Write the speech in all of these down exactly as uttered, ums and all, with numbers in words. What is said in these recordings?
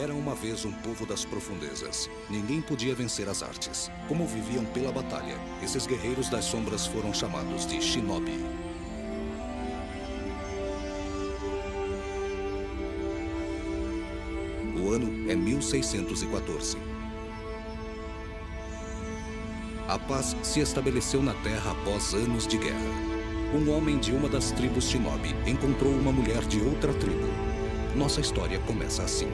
Era uma vez um povo das profundezas. Ninguém podia vencer as artes. Como viviam pela batalha, esses guerreiros das sombras foram chamados de Shinobi. O ano é mil seiscentos e quatorze. A paz se estabeleceu na terra após anos de guerra. Um homem de uma das tribos Shinobi encontrou uma mulher de outra tribo. Nossa história começa assim.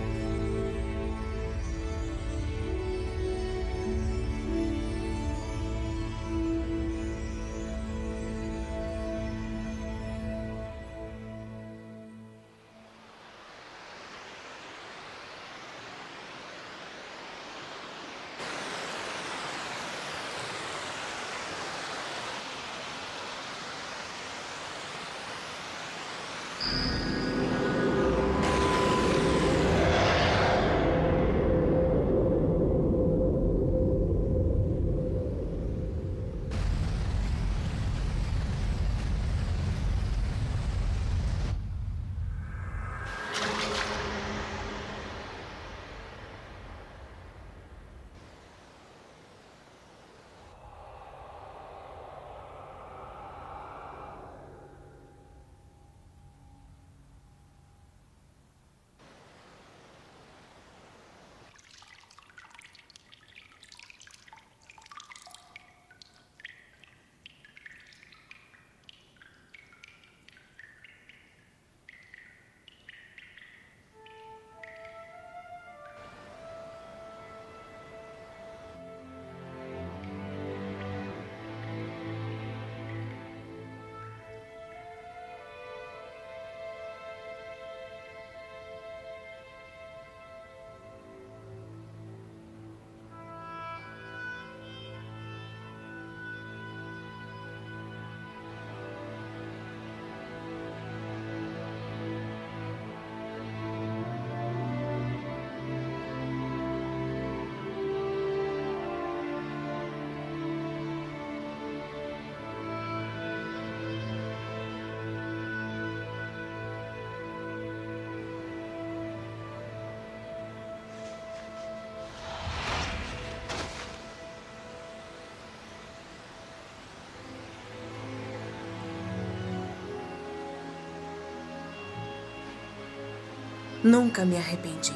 Nunca me arrependi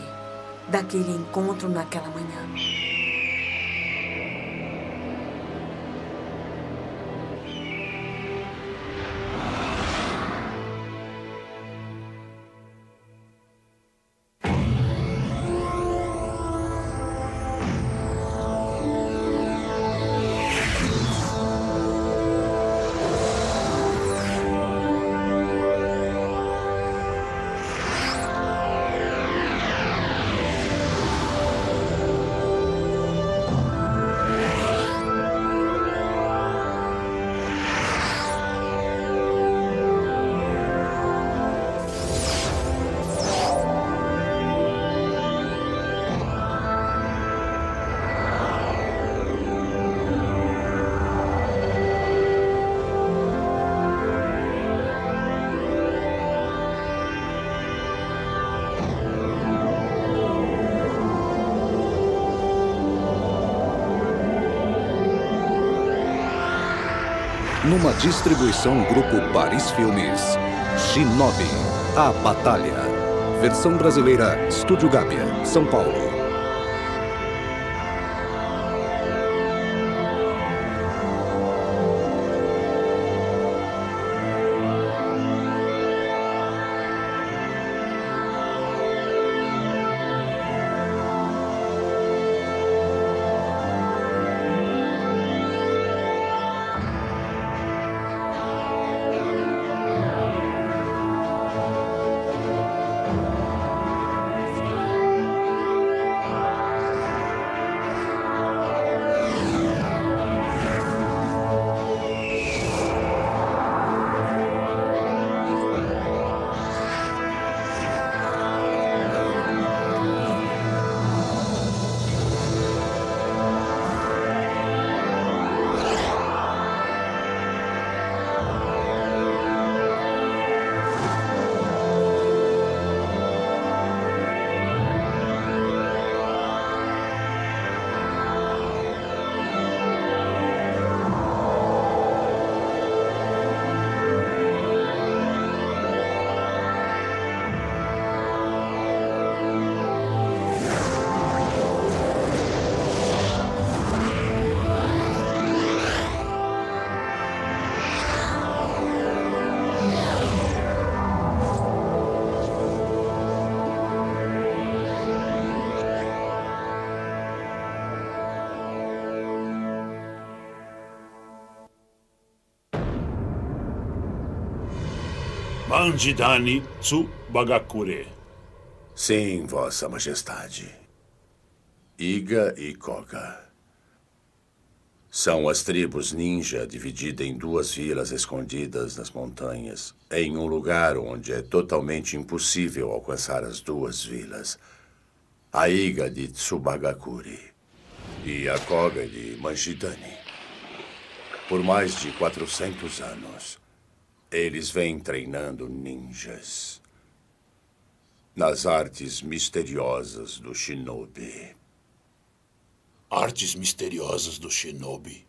daquele encontro naquela manhã. Numa distribuição Grupo Paris Filmes, Shinobi, A Batalha. Versão brasileira, Estúdio Gábia, São Paulo. Manjidani Tsubagakure. Sim, Vossa Majestade. Iga e Koga são as tribos ninja divididas em duas vilas escondidas nas montanhas, em um lugar onde é totalmente impossível alcançar as duas vilas. A Iga de Tsubagakure e a Koga de Manjidani. Por mais de quatrocentos anos, eles vêm treinando ninjas nas artes misteriosas do Shinobi. Artes misteriosas do Shinobi?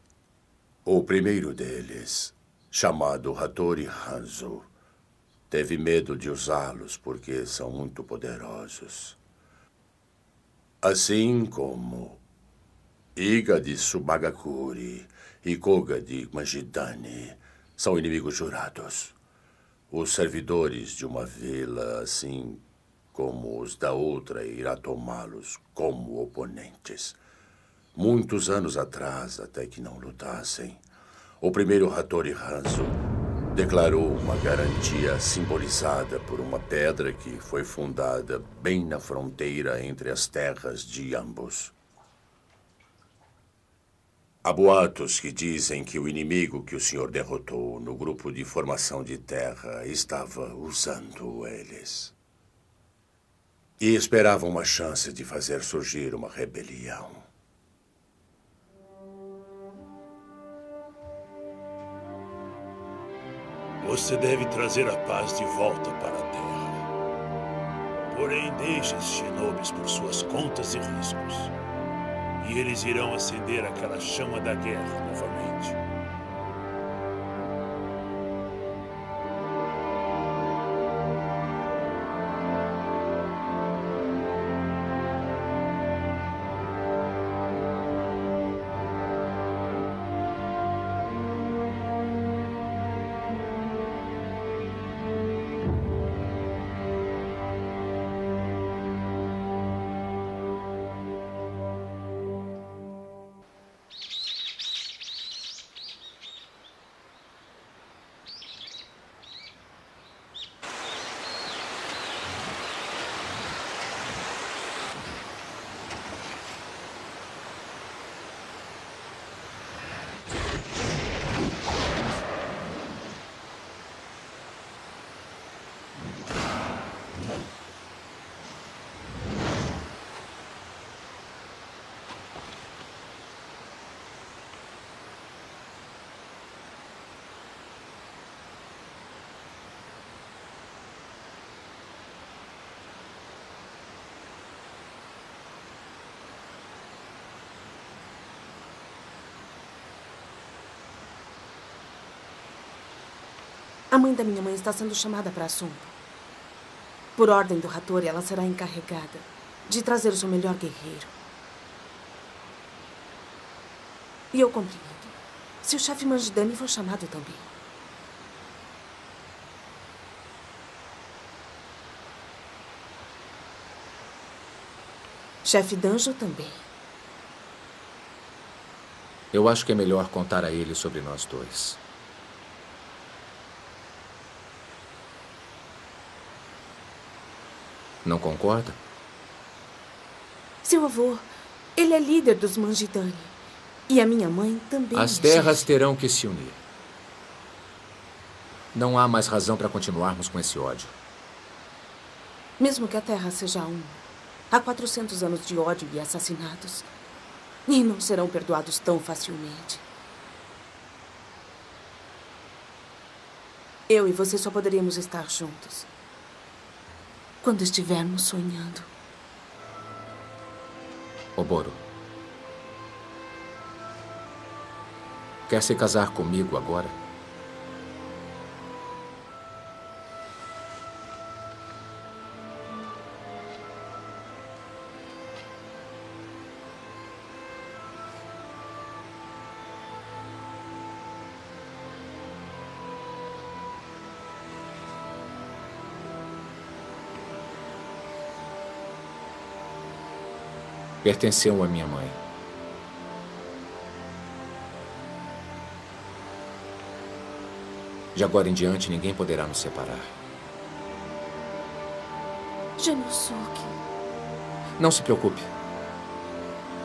O primeiro deles, chamado Hattori Hanzo, teve medo de usá-los porque são muito poderosos. Assim como Iga de Tsubagakure e Koga de Manjidani são inimigos jurados. Os servidores de uma vila, assim como os da outra, irá tomá-los como oponentes. Muitos anos atrás, até que não lutassem, o primeiro Hattori Hanzo declarou uma garantia simbolizada por uma pedra que foi fundada bem na fronteira entre as terras de ambos. Há boatos que dizem que o inimigo que o senhor derrotou no grupo de formação de terra estava usando eles. E esperava uma chance de fazer surgir uma rebelião. Você deve trazer a paz de volta para a Terra. Porém, deixe os shinobis por suas contas e riscos. E eles irão acender aquela chama da guerra novamente. A mãe da minha mãe está sendo chamada para Sumpu. Por ordem do Hattori, ela será encarregada de trazer o seu melhor guerreiro. E eu compreendo. Se o chefe Manjidani for chamado também. Chefe Danjo também. Eu acho que é melhor contar a ele sobre nós dois. Não concorda? Seu avô, ele é líder dos Manjidani. E a minha mãe também. As terras terão que se unir. Não há mais razão para continuarmos com esse ódio. Mesmo que a terra seja uma, há quatrocentos anos de ódio e assassinatos. E não serão perdoados tão facilmente. Eu e você só poderíamos estar juntos quando estivermos sonhando. Oboro, quer se casar comigo agora? Pertenceu à minha mãe. De agora em diante, ninguém poderá nos separar. Genosuke. Não se preocupe.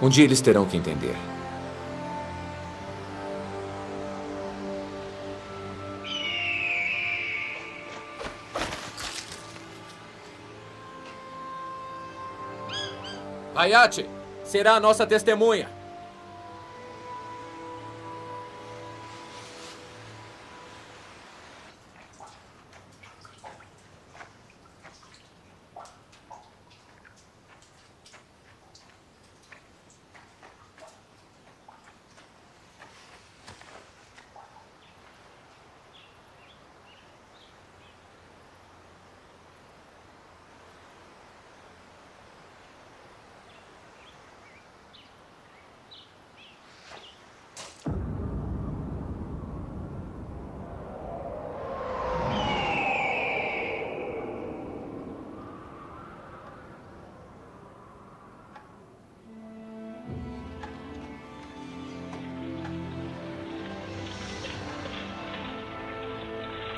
Um dia eles terão que entender. Hayat será a nossa testemunha.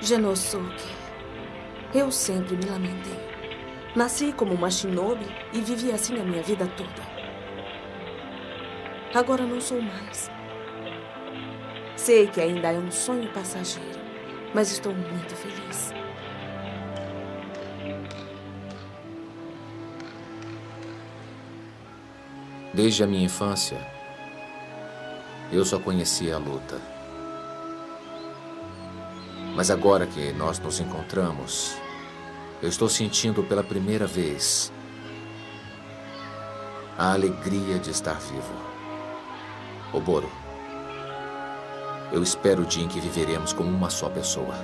Genosuke, eu sempre me lamentei. Nasci como uma shinobi e vivi assim a minha vida toda. Agora não sou mais. Sei que ainda é um sonho passageiro, mas estou muito feliz. Desde a minha infância, eu só conhecia a luta. Mas agora que nós nos encontramos, eu estou sentindo pela primeira vez a alegria de estar vivo. Oboro, eu espero o dia em que viveremos como uma só pessoa.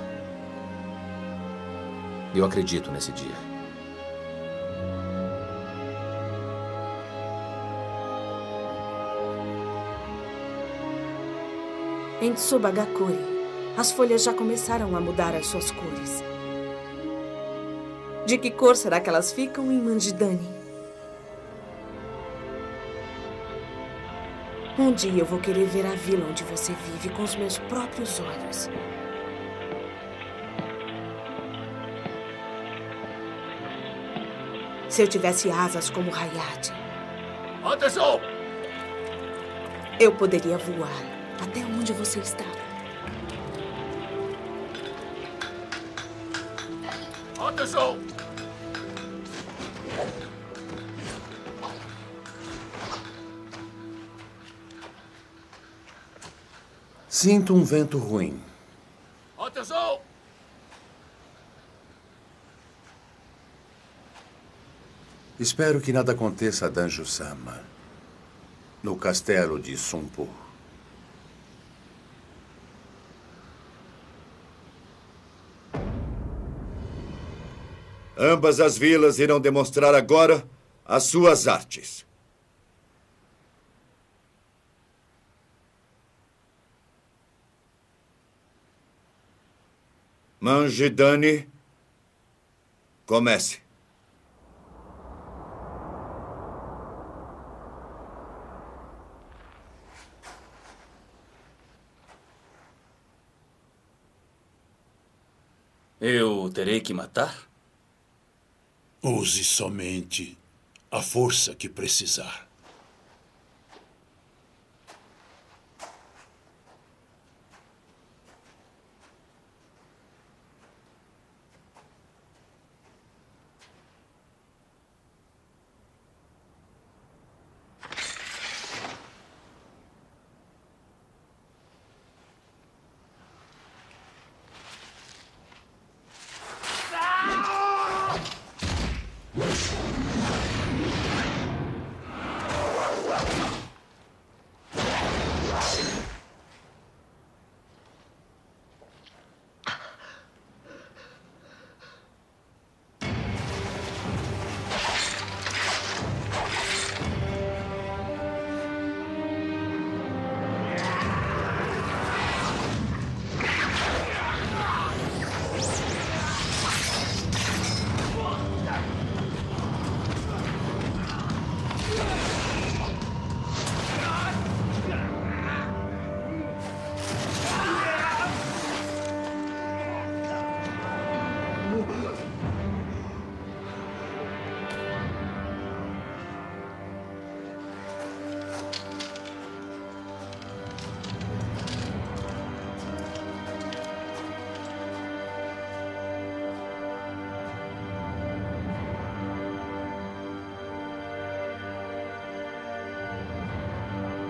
Eu acredito nesse dia. Em Tsubagakure, as folhas já começaram a mudar as suas cores. De que cor será que elas ficam em Manjidani? Um dia eu vou querer ver a vila onde você vive com os meus próprios olhos. Se eu tivesse asas como Hayat, atenção! Eu poderia voar até onde você está. Sinto um vento ruim. Atenção! Espero que nada aconteça a Danjo-sama no castelo de Sumpu. Ambas as vilas irão demonstrar agora as suas artes. Manjidani, comece. Eu terei que matar? Use somente a força que precisar.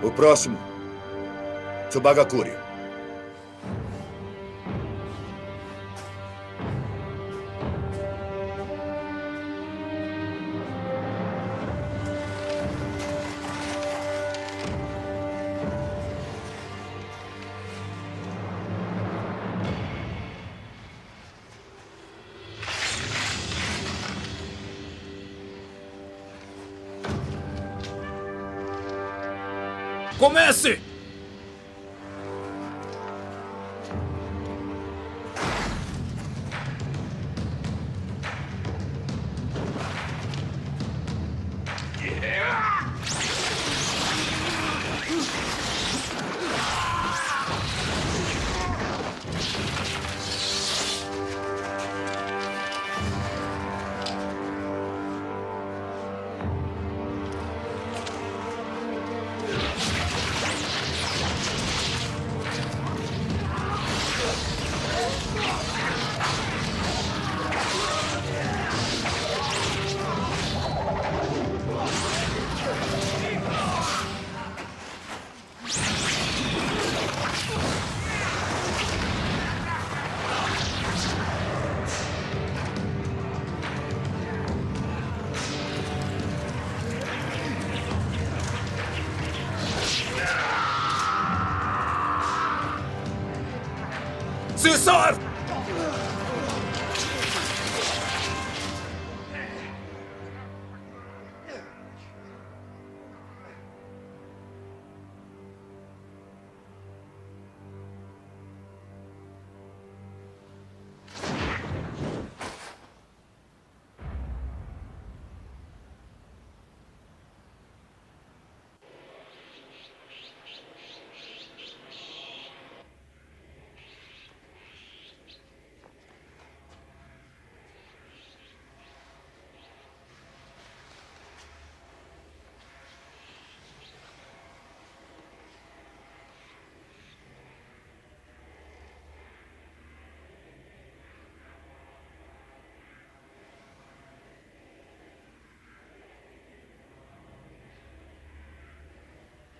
O próximo, Tsubagakure. Comece!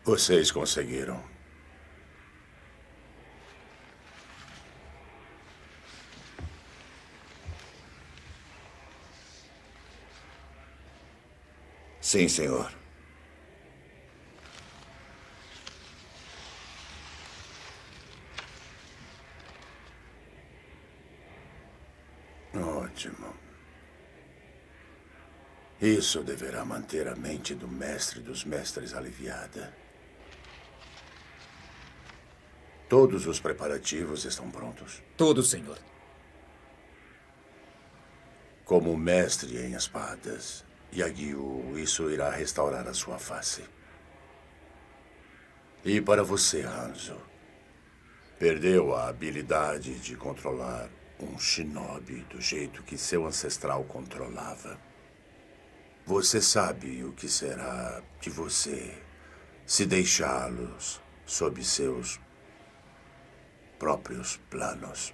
Vocês conseguiram. Sim, senhor. Ótimo. Isso deverá manter a mente do mestre dos mestres aliviada. Todos os preparativos estão prontos? Todos, senhor. Como mestre em espadas, Yagyu, isso irá restaurar a sua face. E para você, Hanzo, perdeu a habilidade de controlar um shinobi do jeito que seu ancestral controlava. Você sabe o que será de você se deixá-los sob seus próprios planos.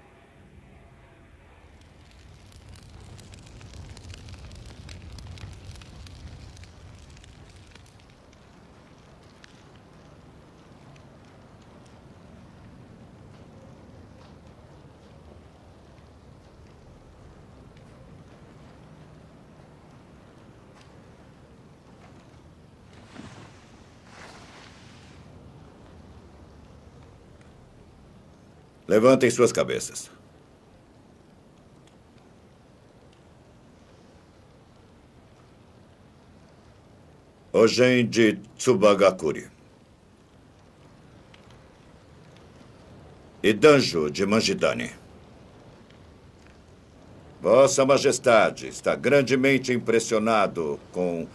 Levantem suas cabeças. Ogen de Tsubagakure e Danjo de Manjidani. Vossa Majestade está grandemente impressionado com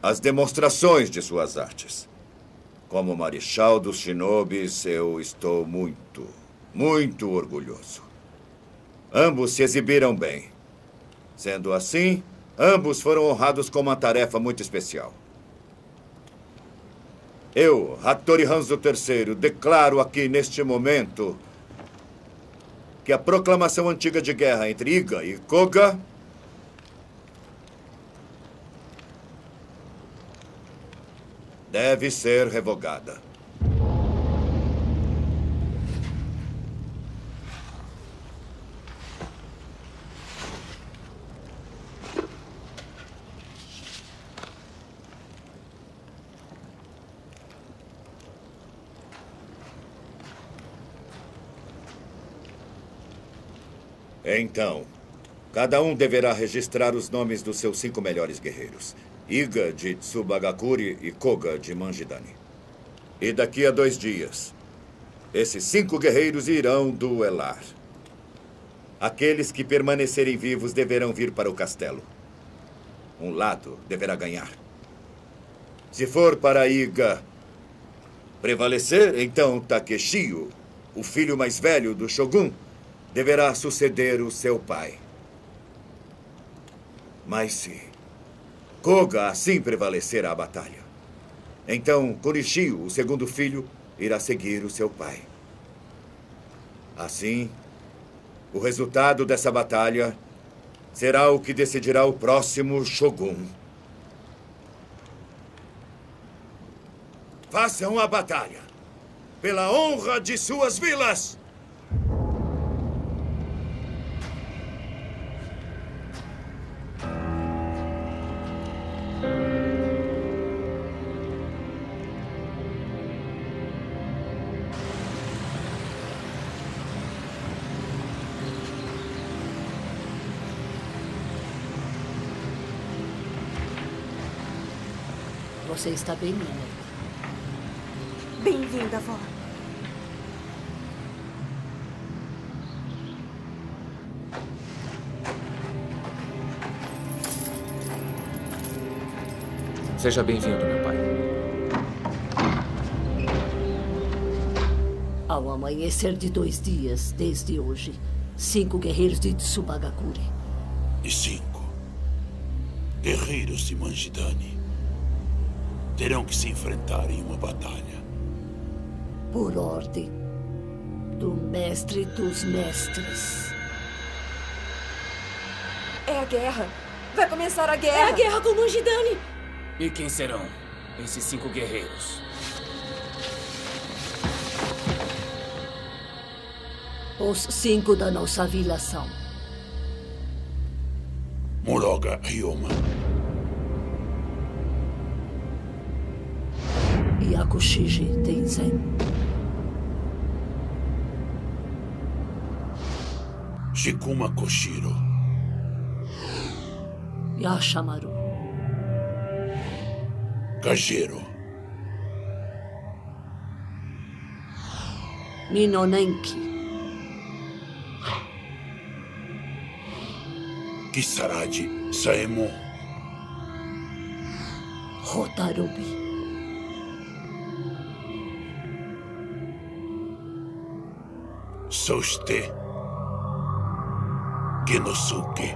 as demonstrações de suas artes. Como Marechal dos Shinobis, eu estou muito... muito orgulhoso. Ambos se exibiram bem. Sendo assim, ambos foram honrados com uma tarefa muito especial. Eu, Hattori Hanzo terceiro, declaro aqui neste momento que a proclamação antiga de guerra entre Iga e Koga deve ser revogada. Então, cada um deverá registrar os nomes dos seus cinco melhores guerreiros. Iga, de Tsubagakure, e Koga, de Manjidani. E daqui a dois dias, esses cinco guerreiros irão duelar. Aqueles que permanecerem vivos deverão vir para o castelo. Um lado deverá ganhar. Se for para Iga prevalecer, então Takechiyo, o filho mais velho do Shogun, deverá suceder o seu pai. Mas se Koga assim prevalecer a batalha, então Korishio, o segundo filho, irá seguir o seu pai. Assim, o resultado dessa batalha será o que decidirá o próximo Shogun. Façam a batalha pela honra de suas vilas! Você está bem, minha neta? Bem-vinda, vó. Seja bem-vindo, meu pai. Ao amanhecer de dois dias, desde hoje, cinco guerreiros de Tsubagakure. E cinco guerreiros de Manjidani terão que se enfrentar em uma batalha. Por ordem do mestre dos mestres. É a guerra. Vai começar a guerra. É a guerra com Manjidani. E quem serão esses cinco guerreiros? Os cinco da nossa vila são... Muroga Ryuma, Yakushiji Tenzen, Shikuma Koshiro, Yashamaru, Kagerō, Minonenki, Kisaragi Saemon, Hotarubi, Soste, Genosuke,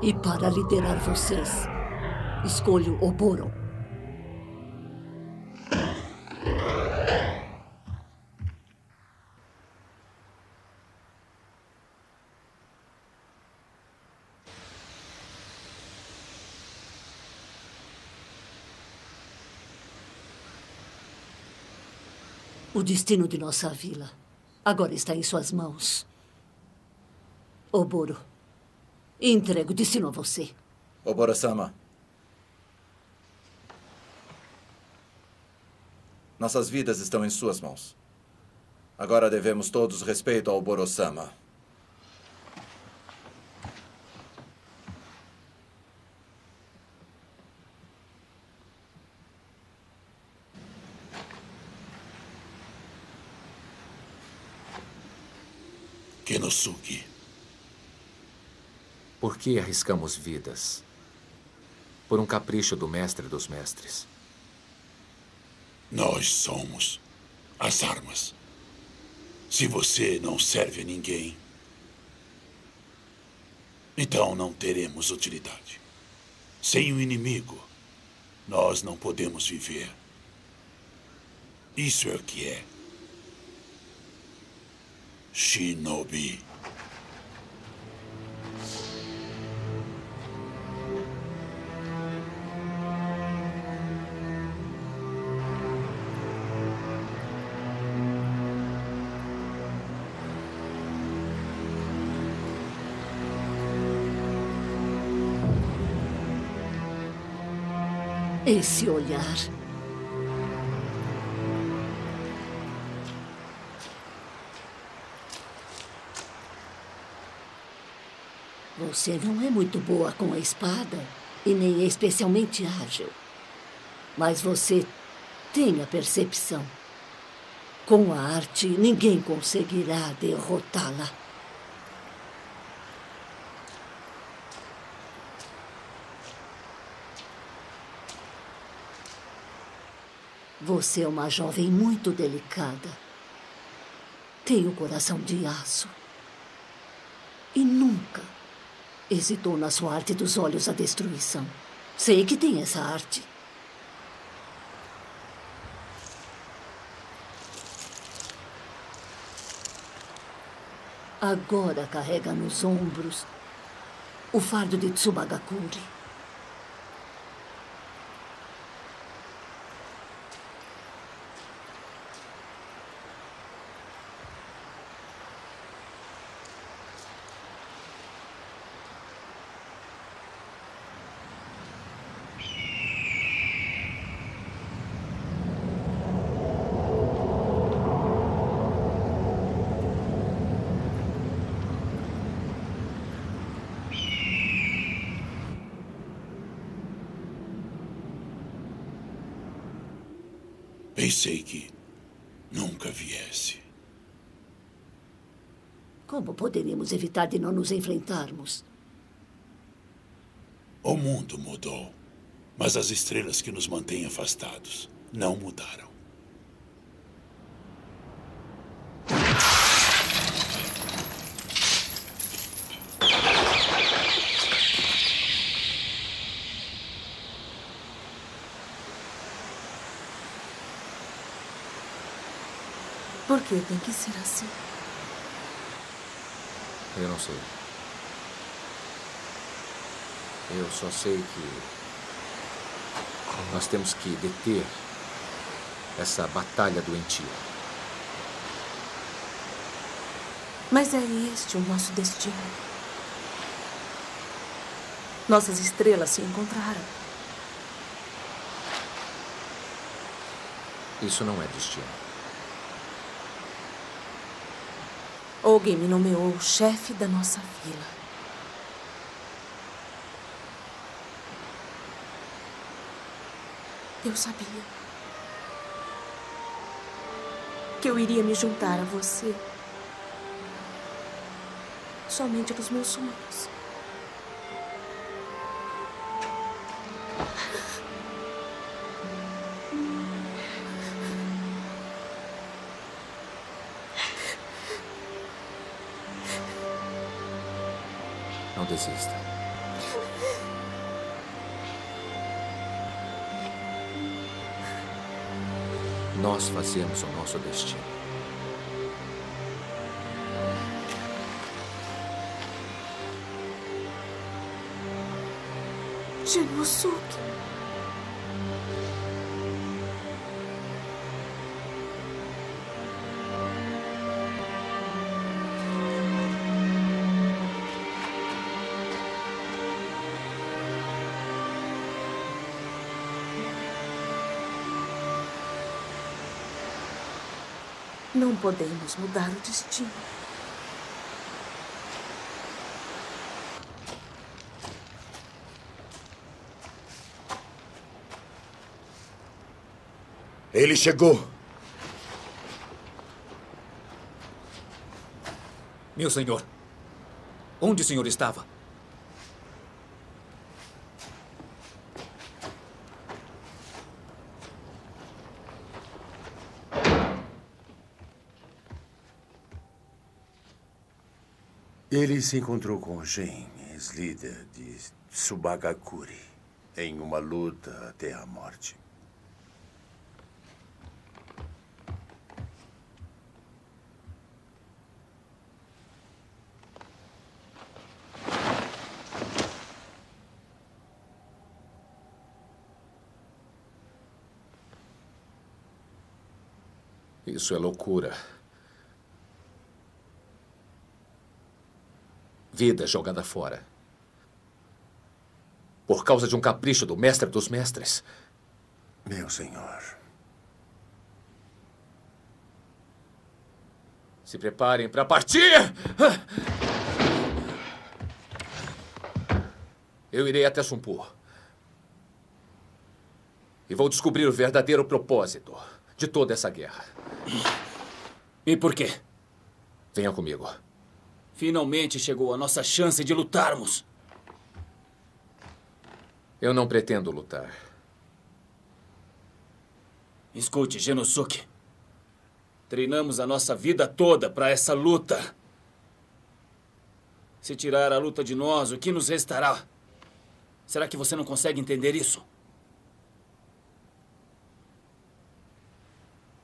e para liderar vocês, escolho Oboro. O destino de nossa vila agora está em suas mãos. Oboro, entrego o destino a você. Oboro-sama, nossas vidas estão em suas mãos. Agora devemos todos respeito ao Oboro-sama. Genosuke, por que arriscamos vidas por um capricho do mestre dos mestres? Nós somos as armas. Se você não serve a ninguém, então não teremos utilidade. Sem um inimigo, nós não podemos viver. Isso é o que é Shinobi. esse olhar. Você não é muito boa com a espada e nem é especialmente ágil. Mas você tem a percepção. Com a arte, ninguém conseguirá derrotá-la. Você é uma jovem muito delicada. Tem o coração de aço. E nunca hesitou na sua arte dos olhos à destruição. Sei que tem essa arte. Agora carrega nos ombros o fardo de Tsubagakure. Pensei que nunca viesse. Como poderíamos evitar de não nos enfrentarmos? O mundo mudou, mas as estrelas que nos mantêm afastados não mudaram. Por que tem que ser assim? Eu não sei. Eu só sei que nós temos que deter essa batalha doentia. Mas é este o nosso destino. Nossas estrelas se encontraram. Isso não é destino. Ogen me nomeou o chefe da nossa vila. Eu sabia que eu iria me juntar a você somente dos meus sonhos. Desista. Nós fazemos o nosso destino. Genosuke. Não podemos mudar o destino. Ele chegou. Meu senhor, onde o senhor estava? Ele se encontrou com Ogen, ex-líder de Tsubagakure, em uma luta até a morte. Isso é loucura. Vida jogada fora. Por causa de um capricho do mestre dos mestres. Meu senhor. Se preparem para partir! Eu irei até Sumpu. E vou descobrir o verdadeiro propósito de toda essa guerra. E por quê? Venha comigo. Finalmente chegou a nossa chance de lutarmos. Eu não pretendo lutar. Escute, Genosuke. Treinamos a nossa vida toda para essa luta. Se tirar a luta de nós, o que nos restará? Será que você não consegue entender isso?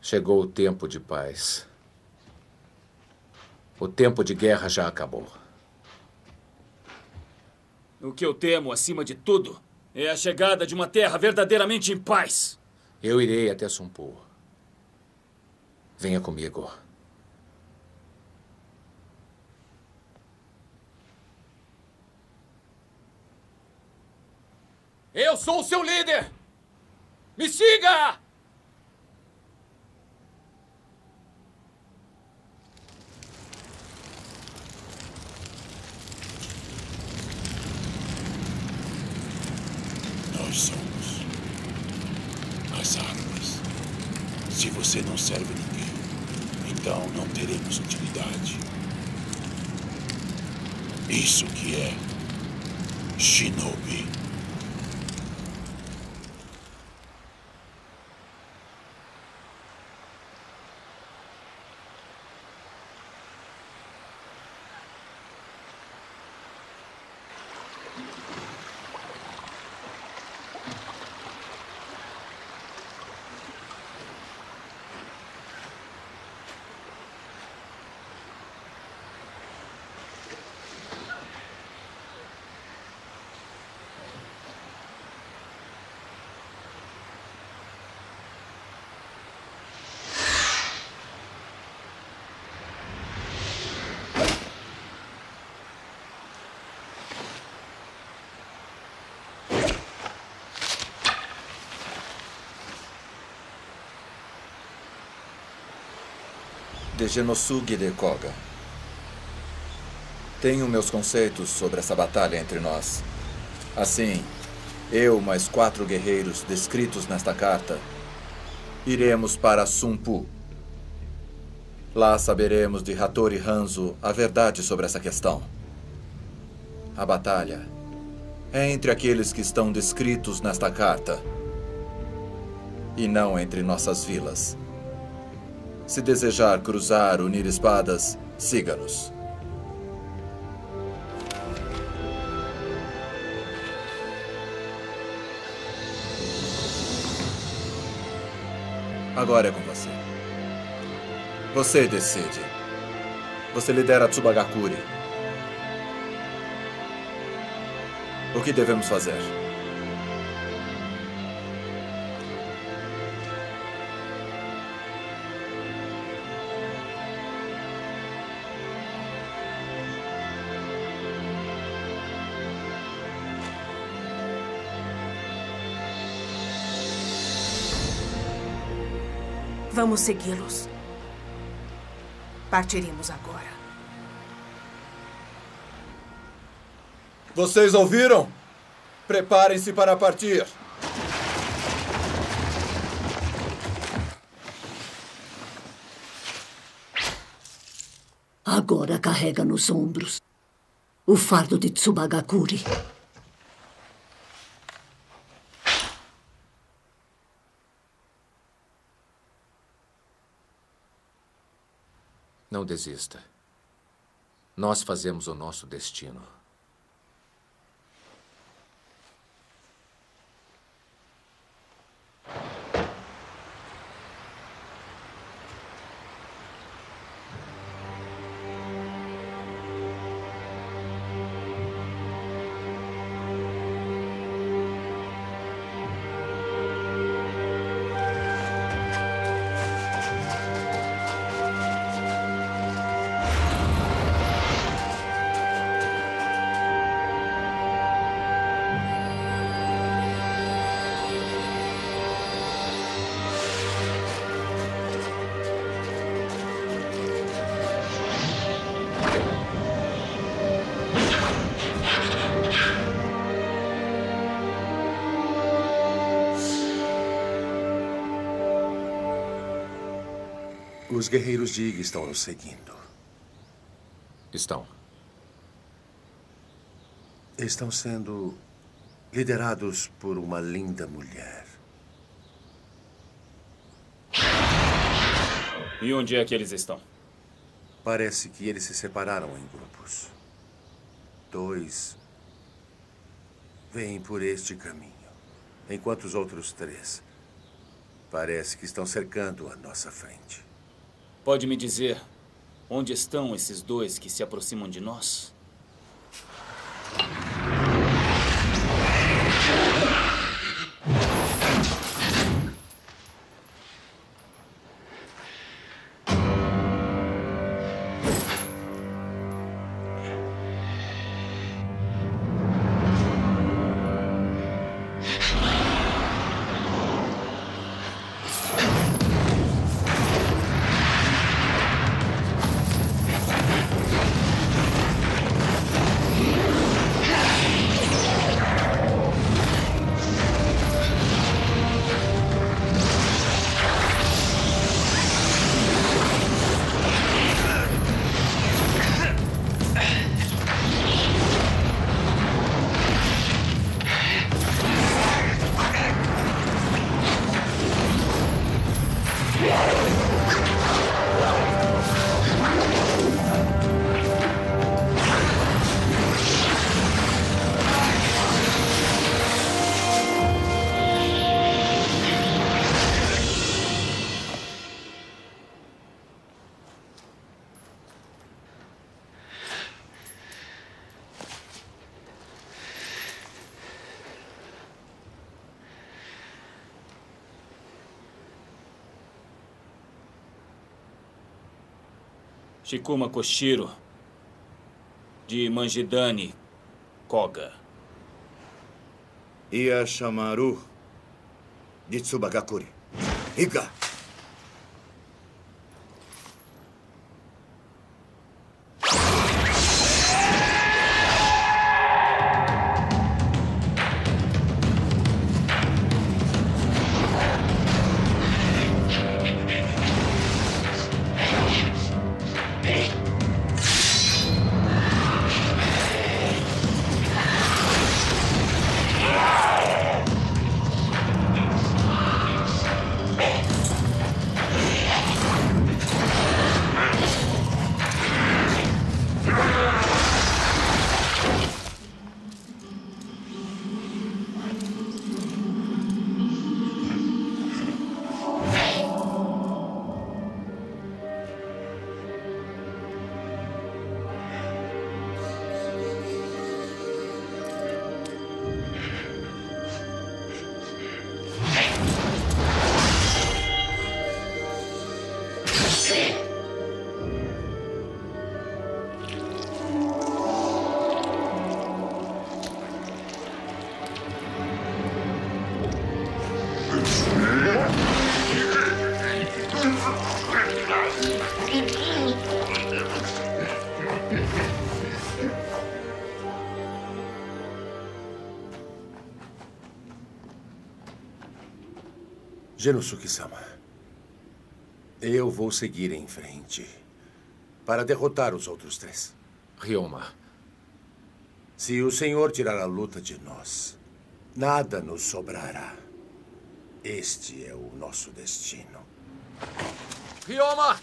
Chegou o tempo de paz. O tempo de guerra já acabou. O que eu temo, acima de tudo, é a chegada de uma terra verdadeiramente em paz. Eu irei até Sumpu. Venha comigo. Eu sou o seu líder! Me siga! Nós somos as armas. Se você não serve a ninguém, então não teremos utilidade. Isso que é Shinobi. De Genosuke de Koga. Tenho meus conceitos sobre essa batalha entre nós. Assim, eu mais quatro guerreiros descritos nesta carta, iremos para Sumpu. Lá saberemos de Hattori Hanzo a verdade sobre essa questão. A batalha é entre aqueles que estão descritos nesta carta e não entre nossas vilas. Se desejar cruzar, unir espadas, siga-nos. Agora é com você. Você decide. Você lidera Tsubagakure. O que devemos fazer? Vamos segui-los. Partiremos agora. Vocês ouviram? Preparem-se para partir. Agora carrega nos ombros o fardo de Tsubagakure. Não desista. Nós fazemos o nosso destino. Os guerreiros de Iga estão nos seguindo. Estão. Estão sendo liderados por uma linda mulher. E onde é que eles estão? Parece que eles se separaram em grupos. Dois vêm por este caminho, enquanto os outros três parece que estão cercando a nossa frente. Pode me dizer onde estão esses dois que se aproximam de nós? Shikuma Koshiro, de Manjidani, Koga. Yashamaru, de Tsubagakure, Iga. Genosuke-sama, eu vou seguir em frente para derrotar os outros três. Ryuma. Se o senhor tirar a luta de nós, nada nos sobrará. Este é o nosso destino. Ryuma!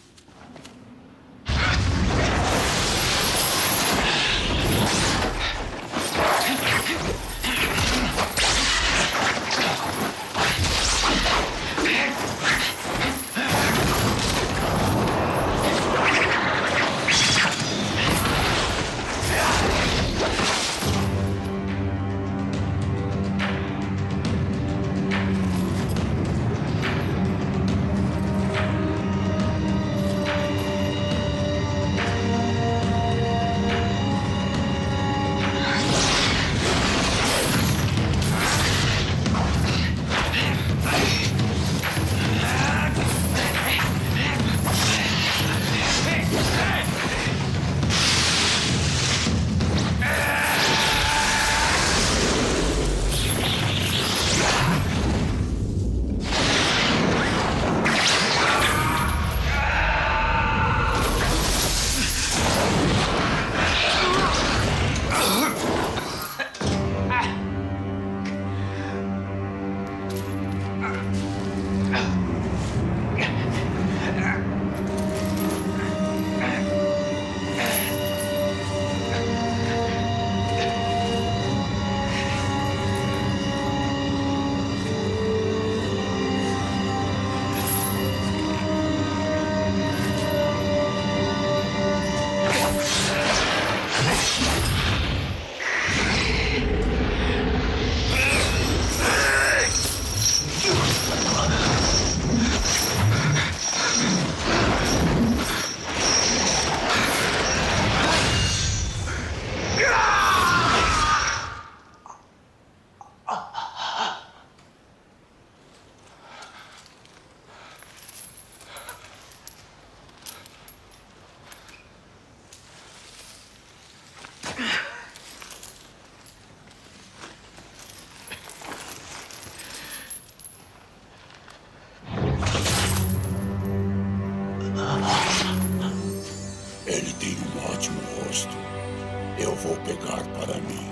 tem um ótimo rosto. Eu vou pegar para mim.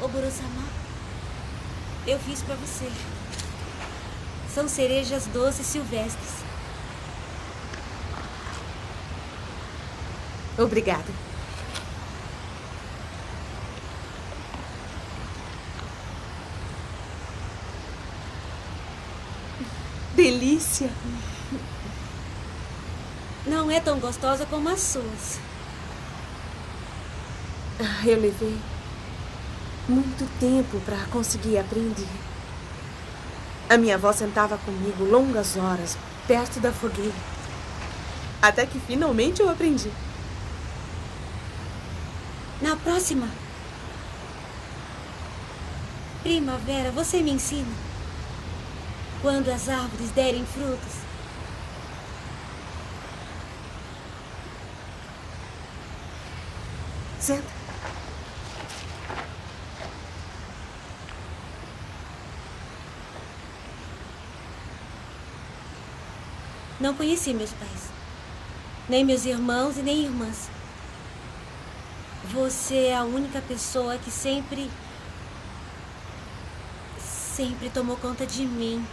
Oboro-sama, eu fiz pra você. São cerejas doces silvestres. Obrigada. Delícia! Não é tão gostosa como as suas. Eu levei muito tempo para conseguir aprender. A minha avó sentava comigo longas horas, perto da fogueira. Até que finalmente eu aprendi. Na próxima primavera, você me ensina. Quando as árvores derem frutos. Senta. Não conheci meus pais, nem meus irmãos e nem irmãs. Você é a única pessoa que sempre, sempre tomou conta de mim.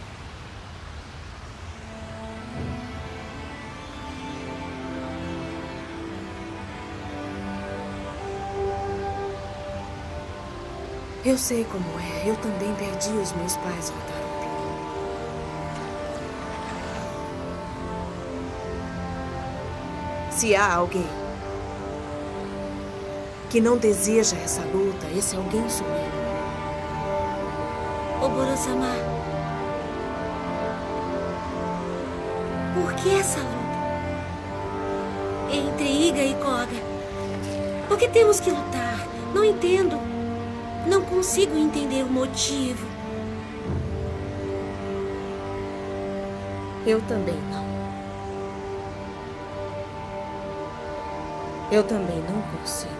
Eu sei como é. Eu também perdi os meus pais, Hotarubi. Se há alguém que não deseja essa luta, esse alguém sou eu. Oboro-sama, por que essa luta entre Iga e Koga? Por que temos que lutar? Não entendo. Não consigo entender o motivo. Eu também não. Eu também não consigo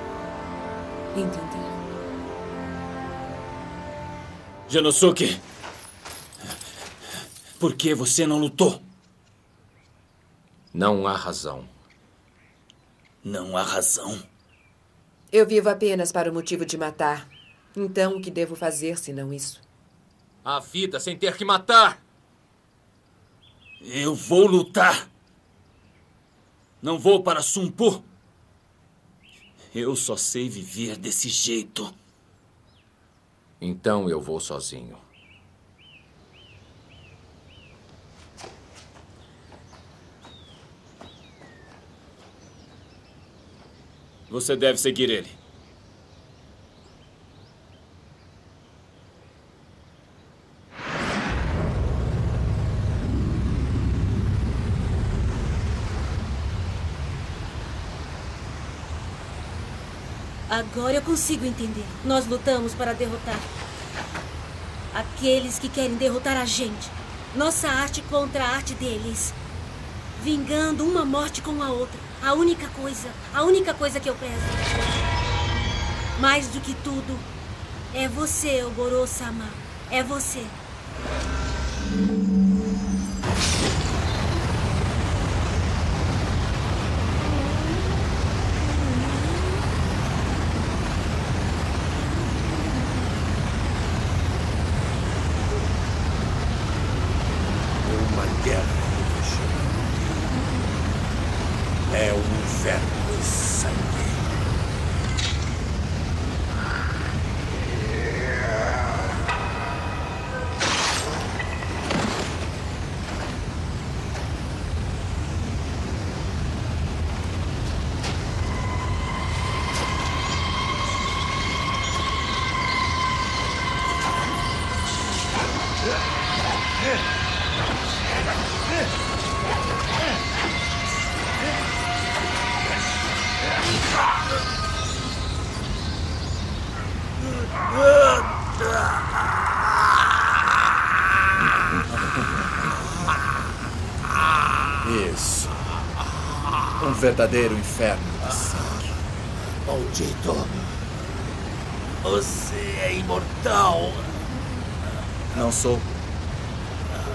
entender. Genosuke! Por que você não lutou? Não há razão. Não há razão? Eu vivo apenas para o motivo de matar. Então, o que devo fazer se não isso? A vida sem ter que matar! Eu vou lutar! Não vou para Sumpu! Eu só sei viver desse jeito. Então eu vou sozinho. Você deve seguir ele. Agora eu consigo entender. Nós lutamos para derrotar aqueles que querem derrotar a gente. Nossa arte contra a arte deles. Vingando uma morte com a outra. A única coisa, a única coisa que eu prezo. Mais do que tudo, é você, Oboro-sama. É você. Isso. Um verdadeiro inferno de sangue. Maldito. Você é imortal. Não sou.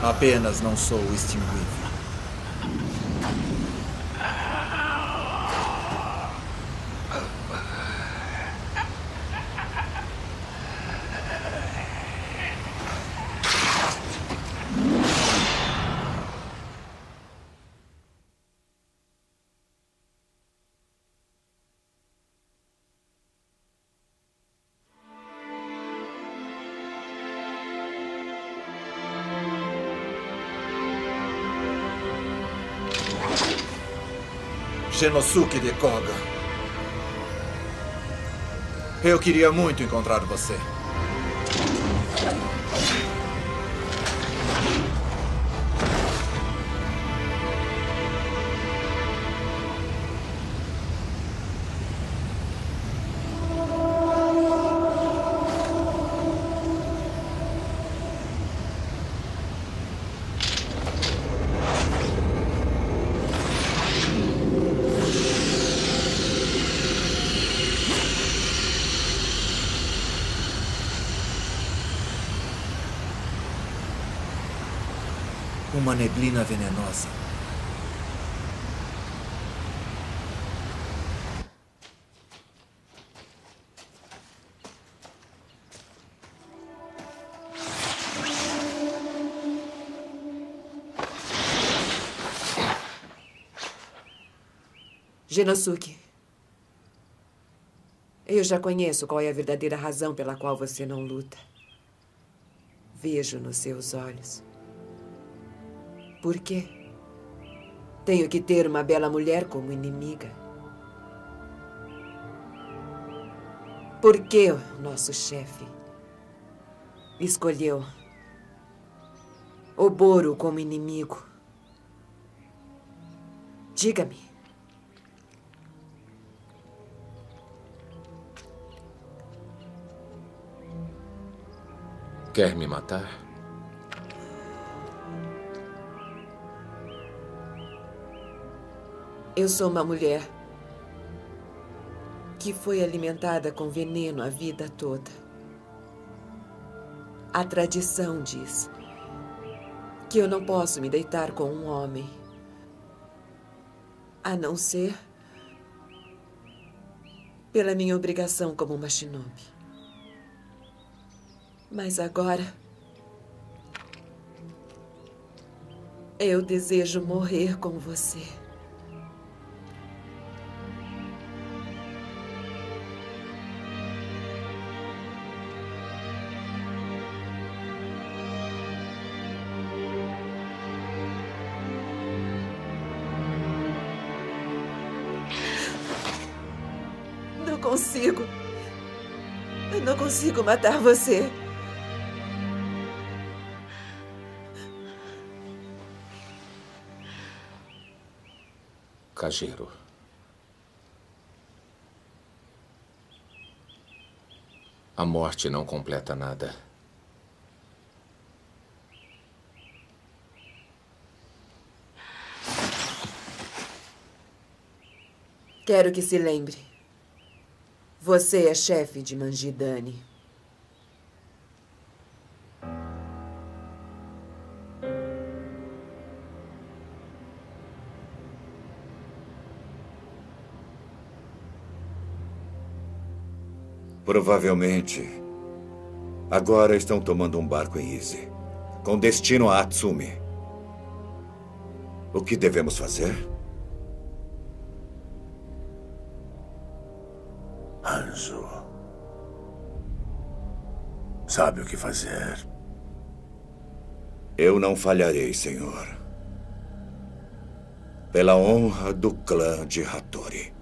Apenas não sou extinguível. Genosuke de Koga. Eu queria muito encontrar você. Uma neblina venenosa. Genosuke, eu já conheço qual é a verdadeira razão pela qual você não luta. Vejo nos seus olhos. Por quê? Tenho que ter uma bela mulher como inimiga. Por que o nosso chefe escolheu Oboro como inimigo? Diga-me. Quer me matar? Eu sou uma mulher que foi alimentada com veneno a vida toda. A tradição diz que eu não posso me deitar com um homem, a não ser pela minha obrigação como uma shinobi. Mas agora eu desejo morrer com você. Eu não consigo matar você. Kagerō. A morte não completa nada. Quero que se lembre. Você é chefe de Manjidani. Provavelmente, agora estão tomando um barco em Ise, com destino a Atsumi. O que devemos fazer? Hanzo sabe o que fazer. Eu não falharei, senhor. Pela honra do clã de Hattori.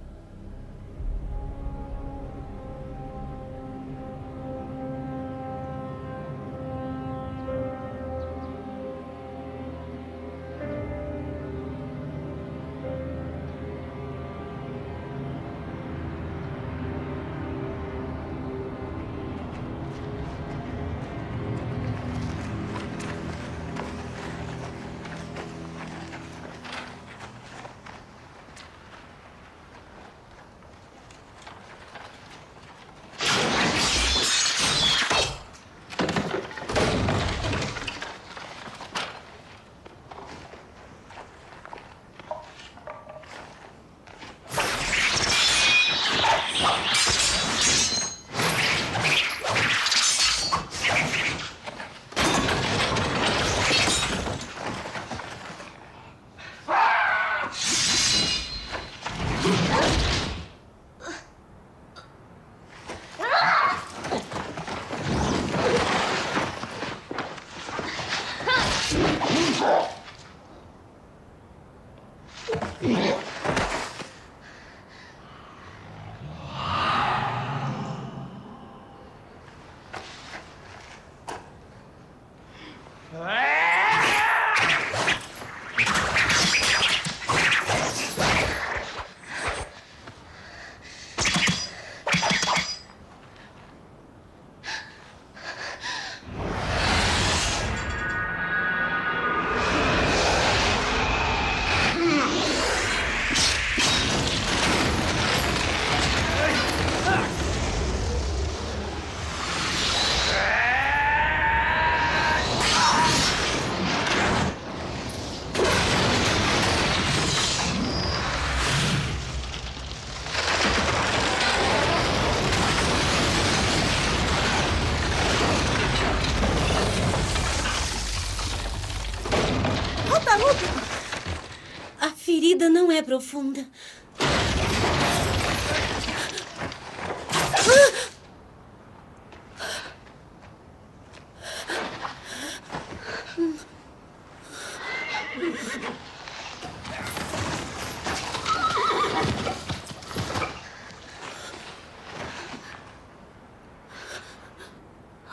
Não é profunda.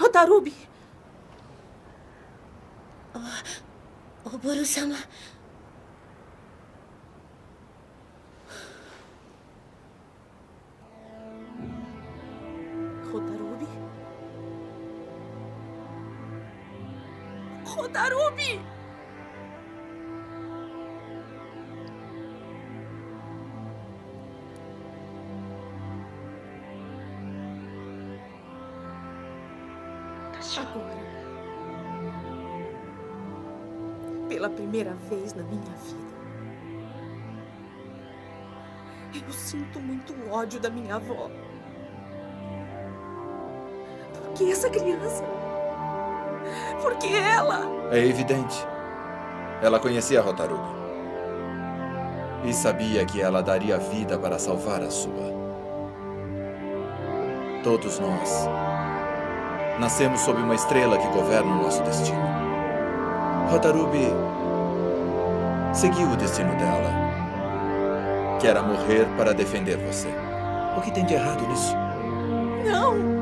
Hotarubi. Oh, Oboro-sama. Hotarubi! Agora, pela primeira vez na minha vida, eu sinto muito ódio da minha avó. Por que essa criança? Porque ela... É evidente. Ela conhecia a Hotarubi. E sabia que ela daria vida para salvar a sua. Todos nós nascemos sob uma estrela que governa o nosso destino. Hotarubi seguiu o destino dela, que era morrer para defender você. O que tem de errado nisso? Não!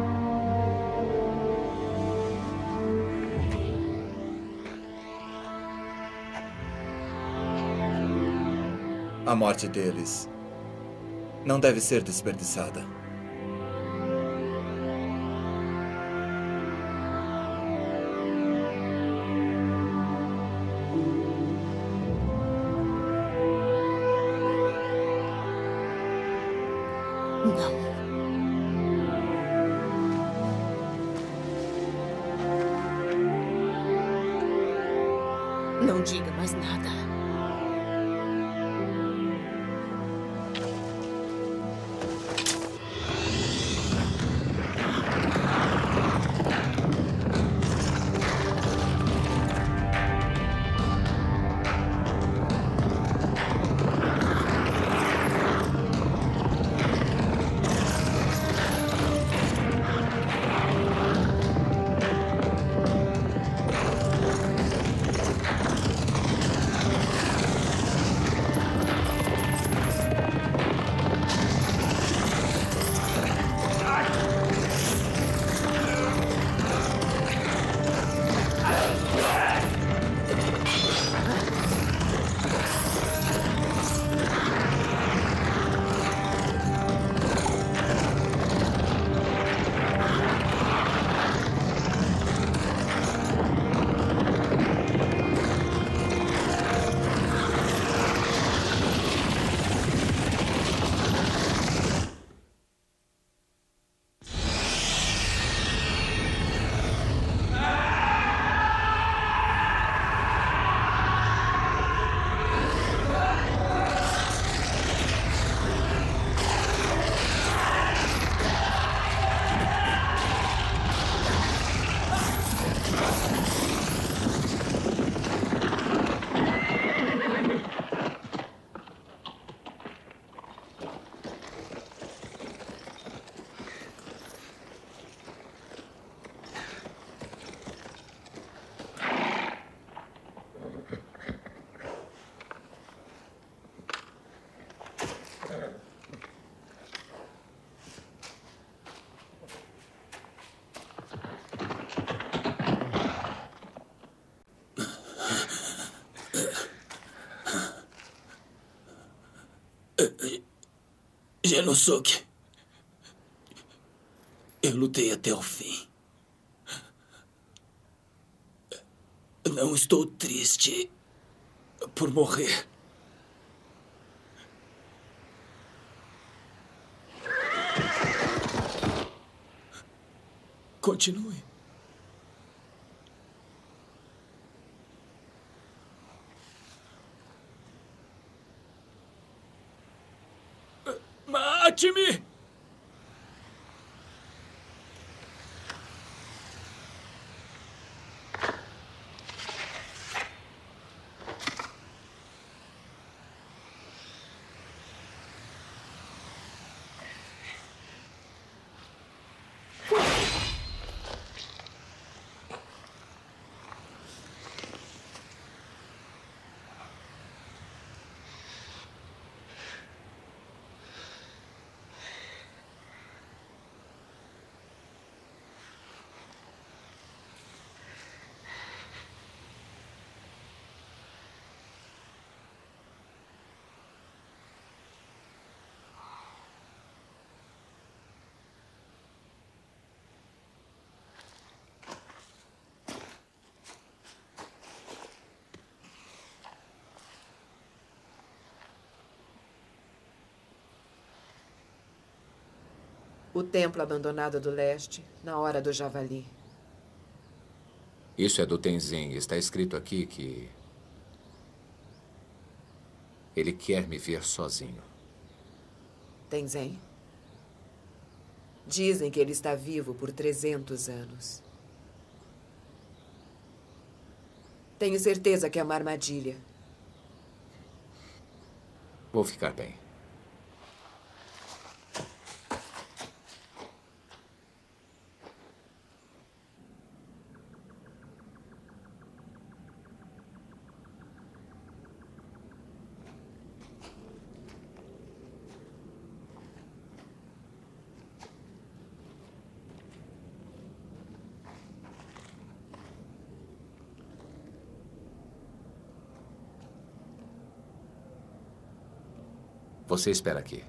A morte deles não deve ser desperdiçada. Não. Não diga mais nada. Genosuke, eu lutei até o fim. Não estou triste por morrer. Continue. Mate-me! O templo abandonado do leste, na hora do javali. Isso é do Tenzen. Está escrito aqui que... ele quer me ver sozinho. Tenzen? Dizem que ele está vivo por trezentos anos. Tenho certeza que é uma armadilha. Vou ficar bem. Você espera aqui.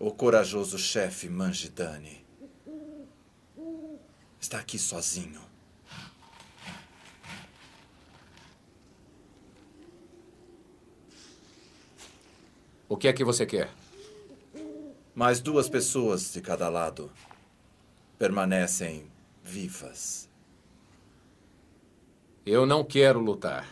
O corajoso chefe Manjidani está aqui sozinho. O que é que você quer? Mais duas pessoas de cada lado permanecem vivas. Eu não quero lutar.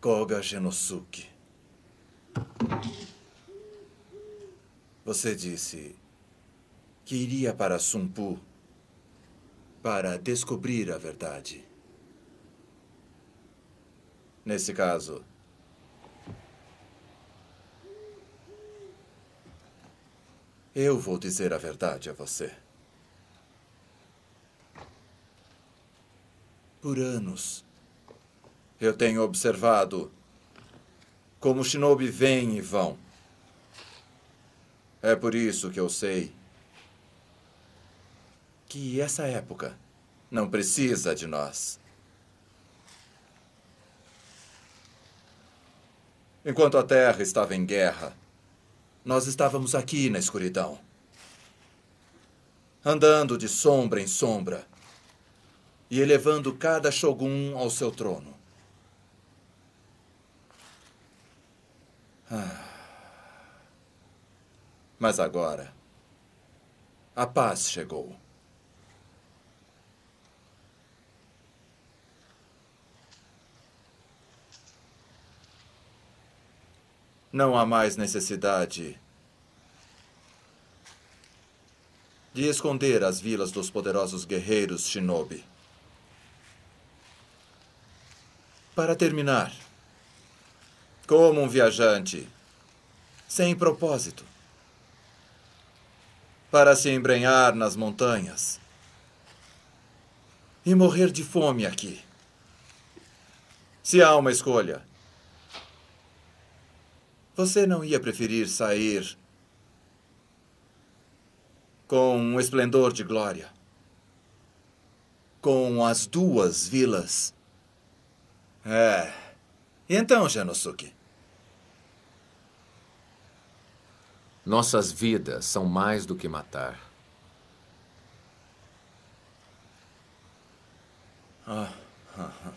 Koga Genosuke. Você disse que iria para Sumpu para descobrir a verdade. Nesse caso, eu vou dizer a verdade a você. Por anos, eu tenho observado como Shinobi vêm e vão. É por isso que eu sei que essa época não precisa de nós. Enquanto a Terra estava em guerra, nós estávamos aqui na escuridão, andando de sombra em sombra e elevando cada shogun ao seu trono. Ah... Mas agora, a paz chegou. Não há mais necessidade de esconder as vilas dos poderosos guerreiros Shinobi. Para terminar, como um viajante, sem propósito, para se embrenhar nas montanhas e morrer de fome aqui. Se há uma escolha, você não ia preferir sair com um esplendor de glória, com as duas vilas? É. E então, Genosuke? Nossas vidas são mais do que matar. Ah, ah, ah.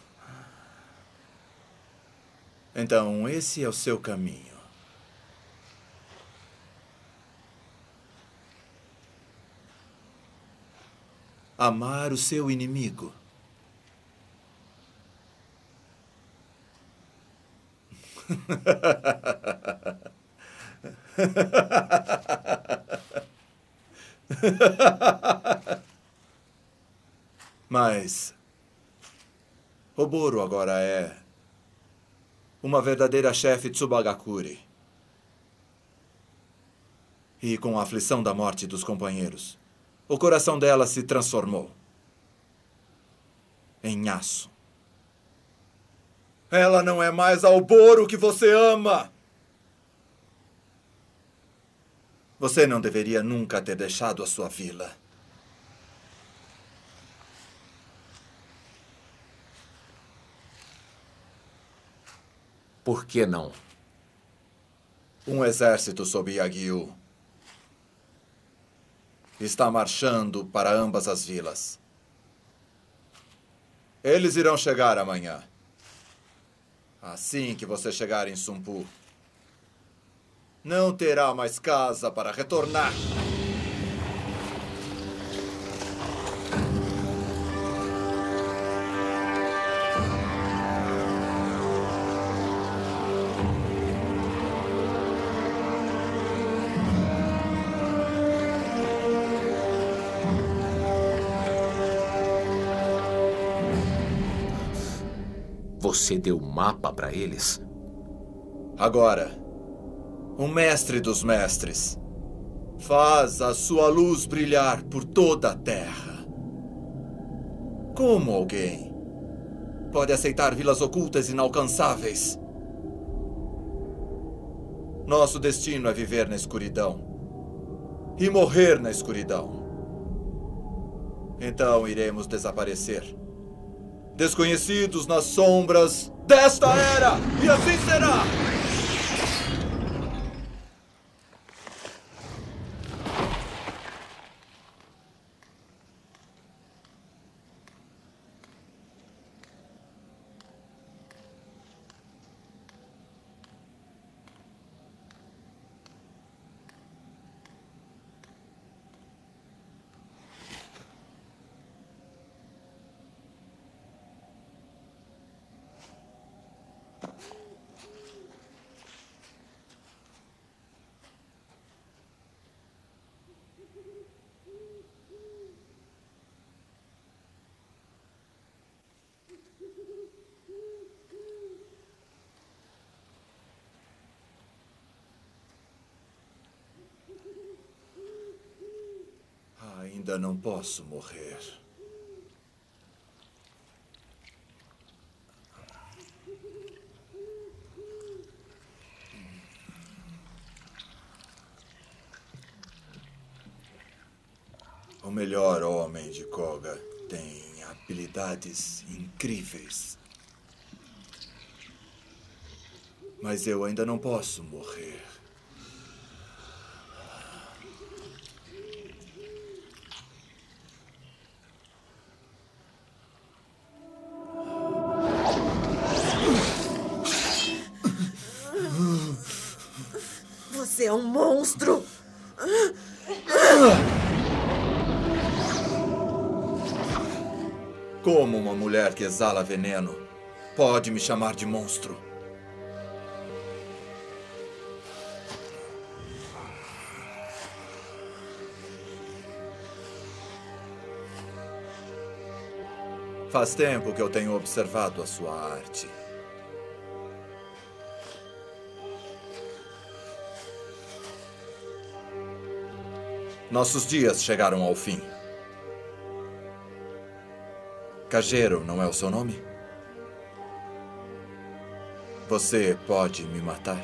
Então, esse é o seu caminho. Amar o seu inimigo. Mas Oboro agora é uma verdadeira chefe Tsubagakure. E com a aflição da morte dos companheiros, o coração dela se transformou em aço. Ela não é mais a Oboro que você ama. Você não deveria nunca ter deixado a sua vila. Por que não? Um exército sob Yagyu está marchando para ambas as vilas. Eles irão chegar amanhã. Assim que você chegar em Sumpu, não terá mais casa para retornar. Você deu o mapa para eles? Agora, o mestre dos mestres faz a sua luz brilhar por toda a terra. Como alguém pode aceitar vilas ocultas inalcançáveis? Nosso destino é viver na escuridão e morrer na escuridão. Então iremos desaparecer, desconhecidos nas sombras desta era, e assim será! Ainda não posso morrer. O melhor homem de Koga tem habilidades incríveis. Mas eu ainda não posso morrer. É um monstro! Como uma mulher que exala veneno pode me chamar de monstro? Faz tempo que eu tenho observado a sua arte. Nossos dias chegaram ao fim. Kagerō, não é o seu nome? Você pode me matar?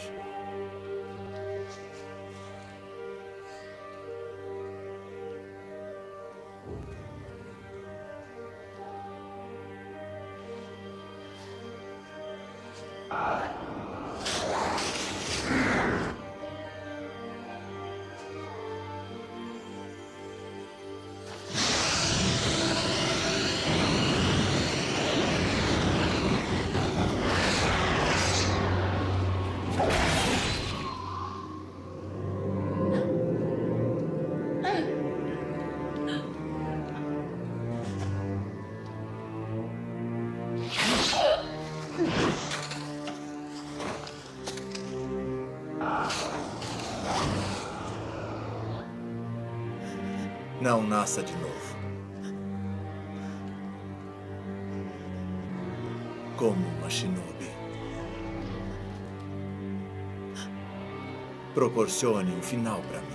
Não nasça de novo. Como uma Shinobi. Proporcione um final para mim.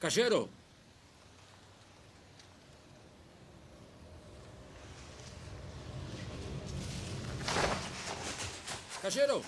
Kagerō! Kagerō!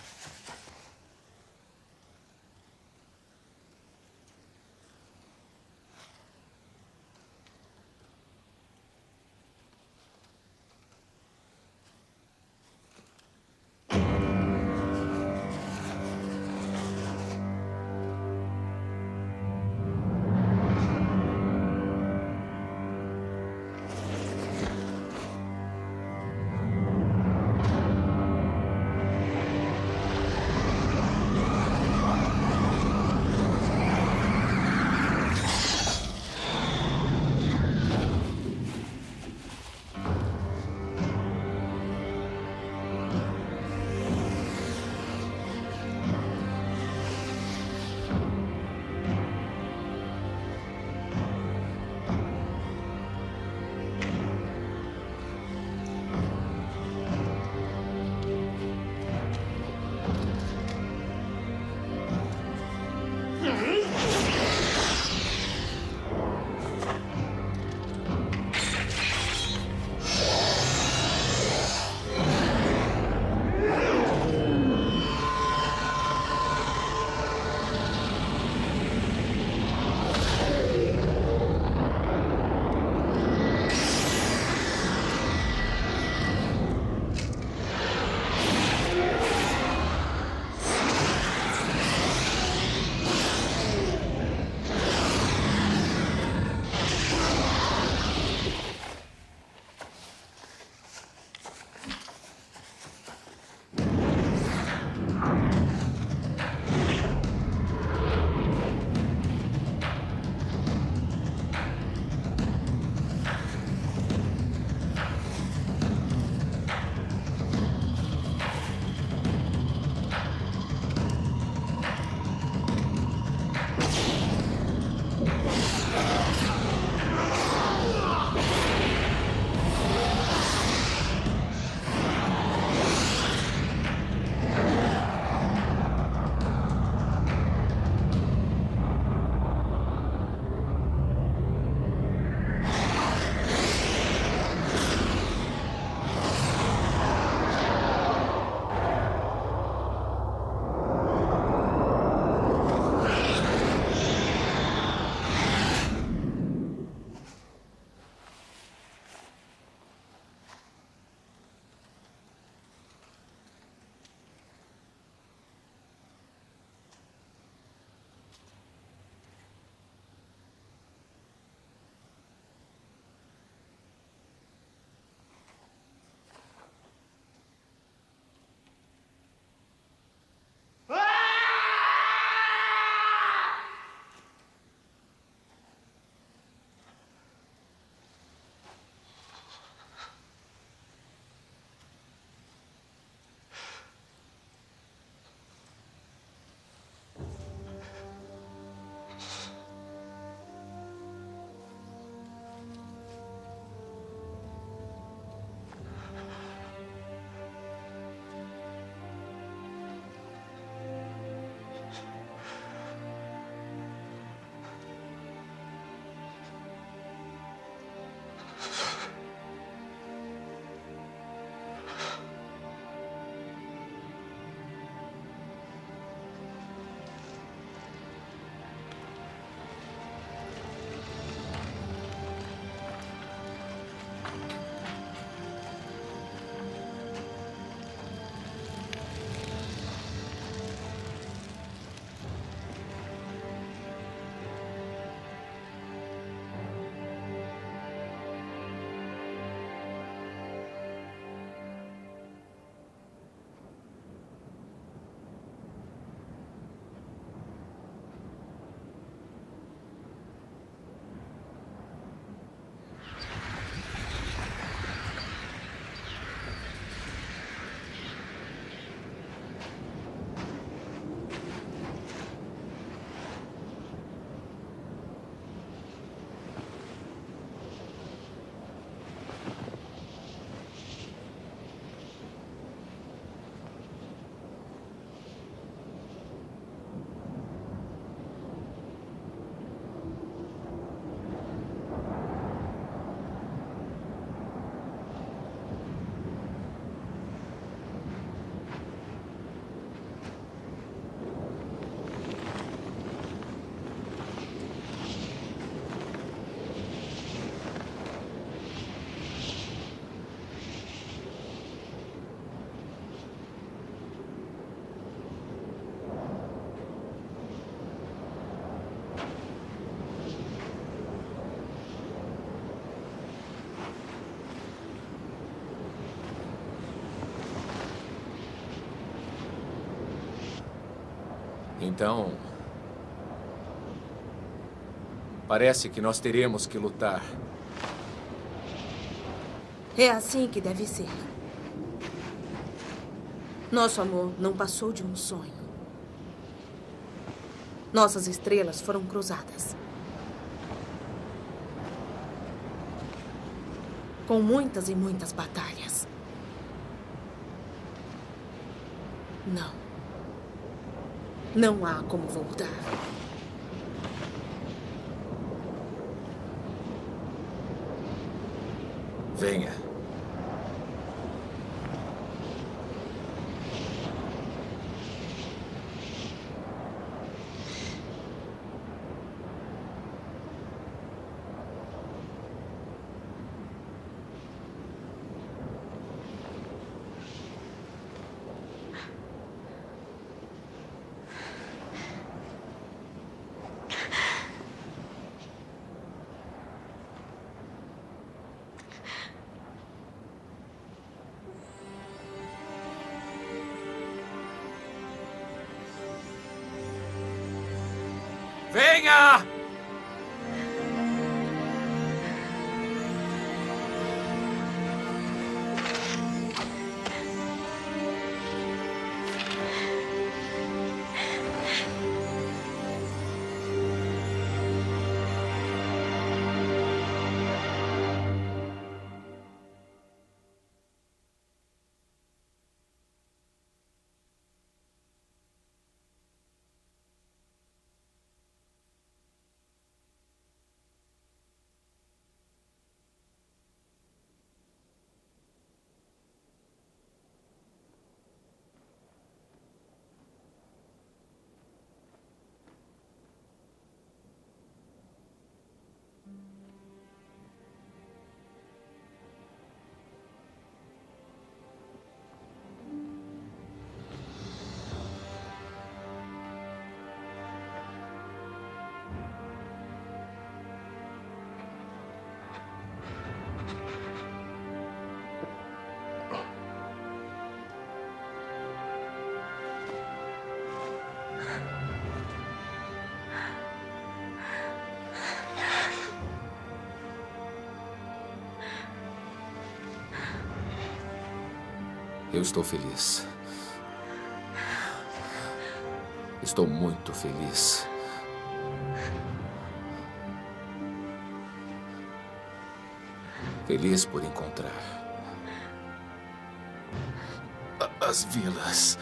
Então, parece que nós teremos que lutar. É assim que deve ser. Nosso amor não passou de um sonho. Nossas estrelas foram cruzadas. Com muitas e muitas batalhas. Não. Não há como voltar. Venha. Venha! Eu estou feliz. Estou muito feliz. Feliz por encontrar as vilas.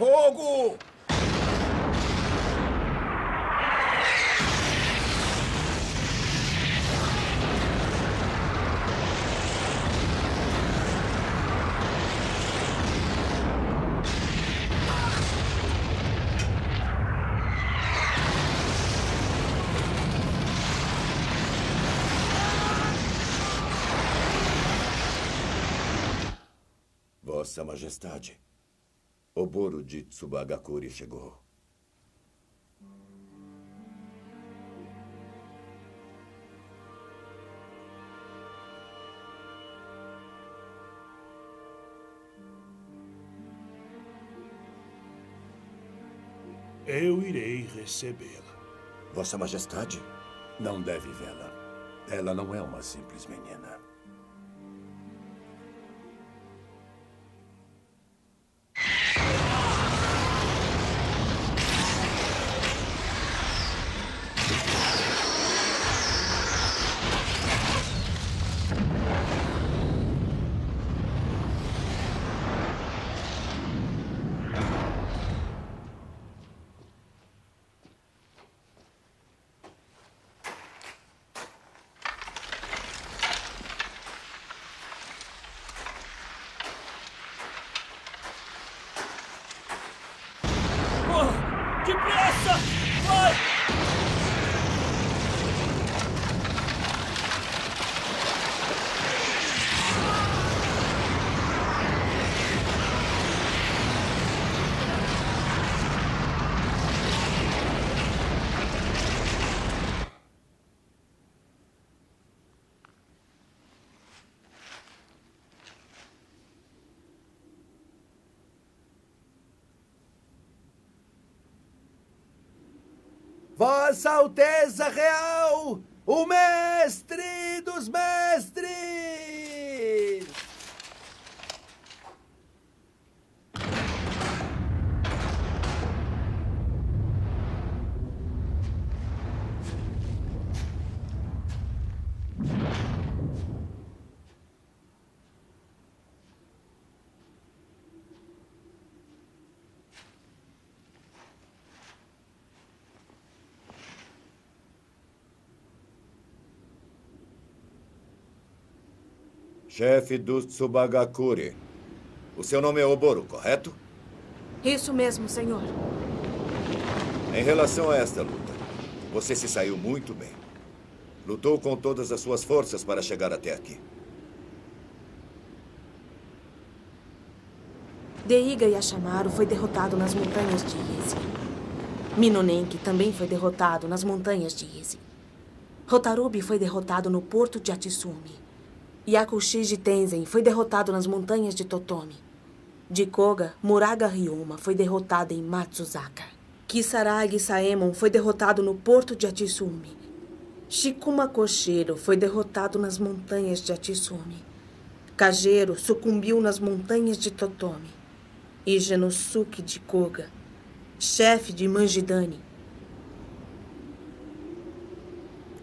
Fogo! Vossa Majestade, Oboro de Tsubagakure chegou. Eu irei recebê-la. Vossa Majestade, não deve vê-la. Ela não é uma simples menina. Vossa Alteza Real, o Mestre dos Mestres! Chefe dos Tsubagakure. O seu nome é Oboro, correto? Isso mesmo, senhor. Em relação a esta luta, você se saiu muito bem. Lutou com todas as suas forças para chegar até aqui. Iga e Yashamaru foi derrotado nas montanhas de Ise. Minonenki também foi derrotado nas montanhas de Ise. Hotarubi foi derrotado no porto de Atsumi. Yakushi de Tenzen foi derrotado nas montanhas de Totome. De Koga, Muroga Ryuma foi derrotado em Matsuzaka. Kisaragi Saemon foi derrotado no porto de Atsumi. Shikuma Koshiro foi derrotado nas montanhas de Atsumi. Kagerō sucumbiu nas montanhas de Totome. E Genosuke de Koga, chefe de Manjidani,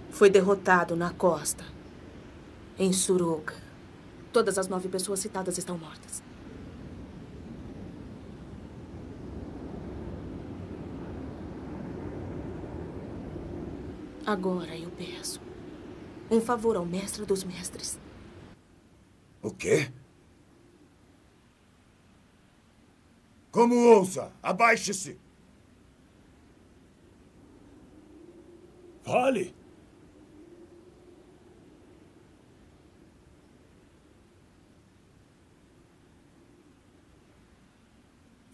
foi derrotado na costa. Em Suruga. Todas as nove pessoas citadas estão mortas. Agora eu peço um favor ao mestre dos mestres. O quê? Como ousa? Abaixe-se! Fale!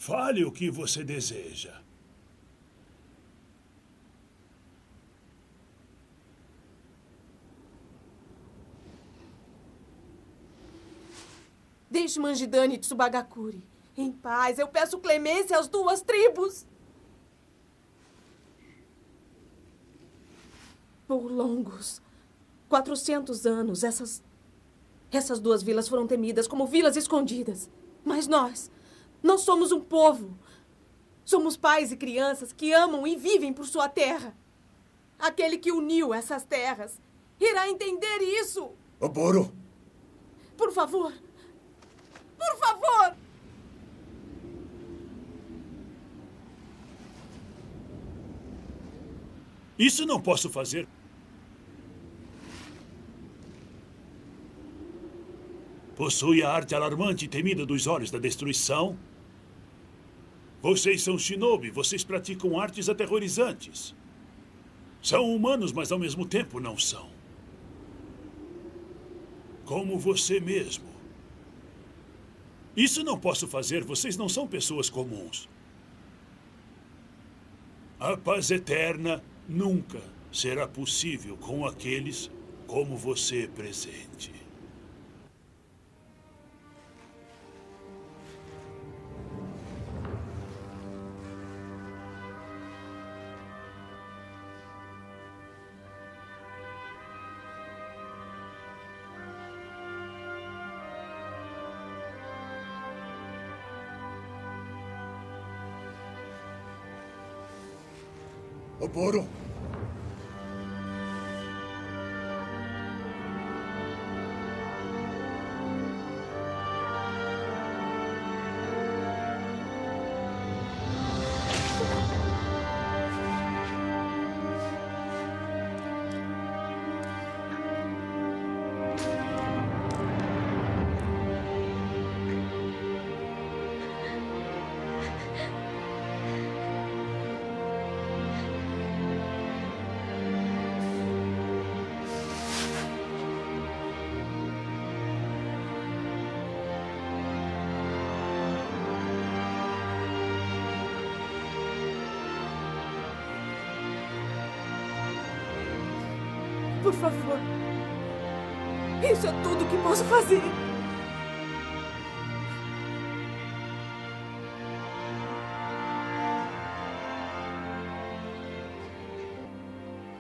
Fale o que você deseja. Deixe Manjidani e Tsubagakure em paz. Eu peço clemência às duas tribos. Por longos quatrocentos anos, essas, essas duas vilas foram temidas como vilas escondidas. Mas nós... Nós somos um povo. Somos pais e crianças que amam e vivem por sua terra. Aquele que uniu essas terras irá entender isso. Oboro! Por favor! Por favor! Isso não posso fazer. Possui a arte alarmante e temida dos olhos da destruição. Vocês são shinobi, vocês praticam artes aterrorizantes. São humanos, mas ao mesmo tempo não são. Como você mesmo. Isso não posso fazer. Vocês não são pessoas comuns. A paz eterna nunca será possível com aqueles como você presente. Oboro. Por favor, isso é tudo que posso fazer.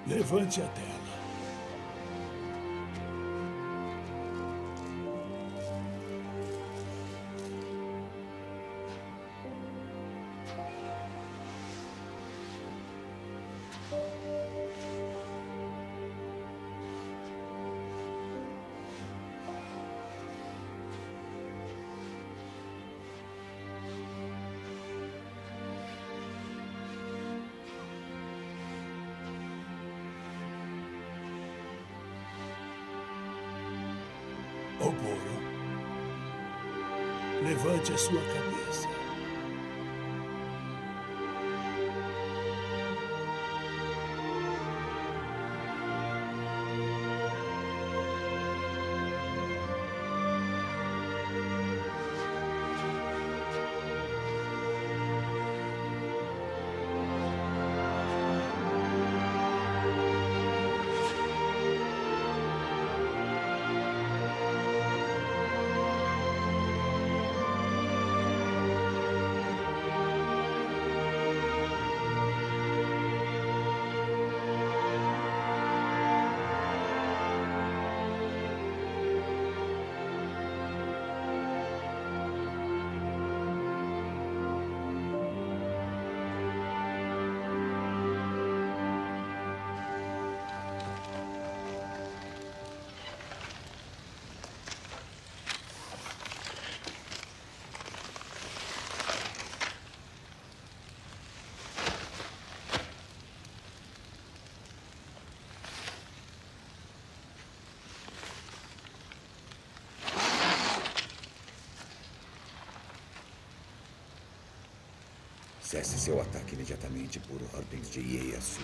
Levante a tela. Levante a sua cabeça. Cesse seu ataque imediatamente por ordens de Ieyasu.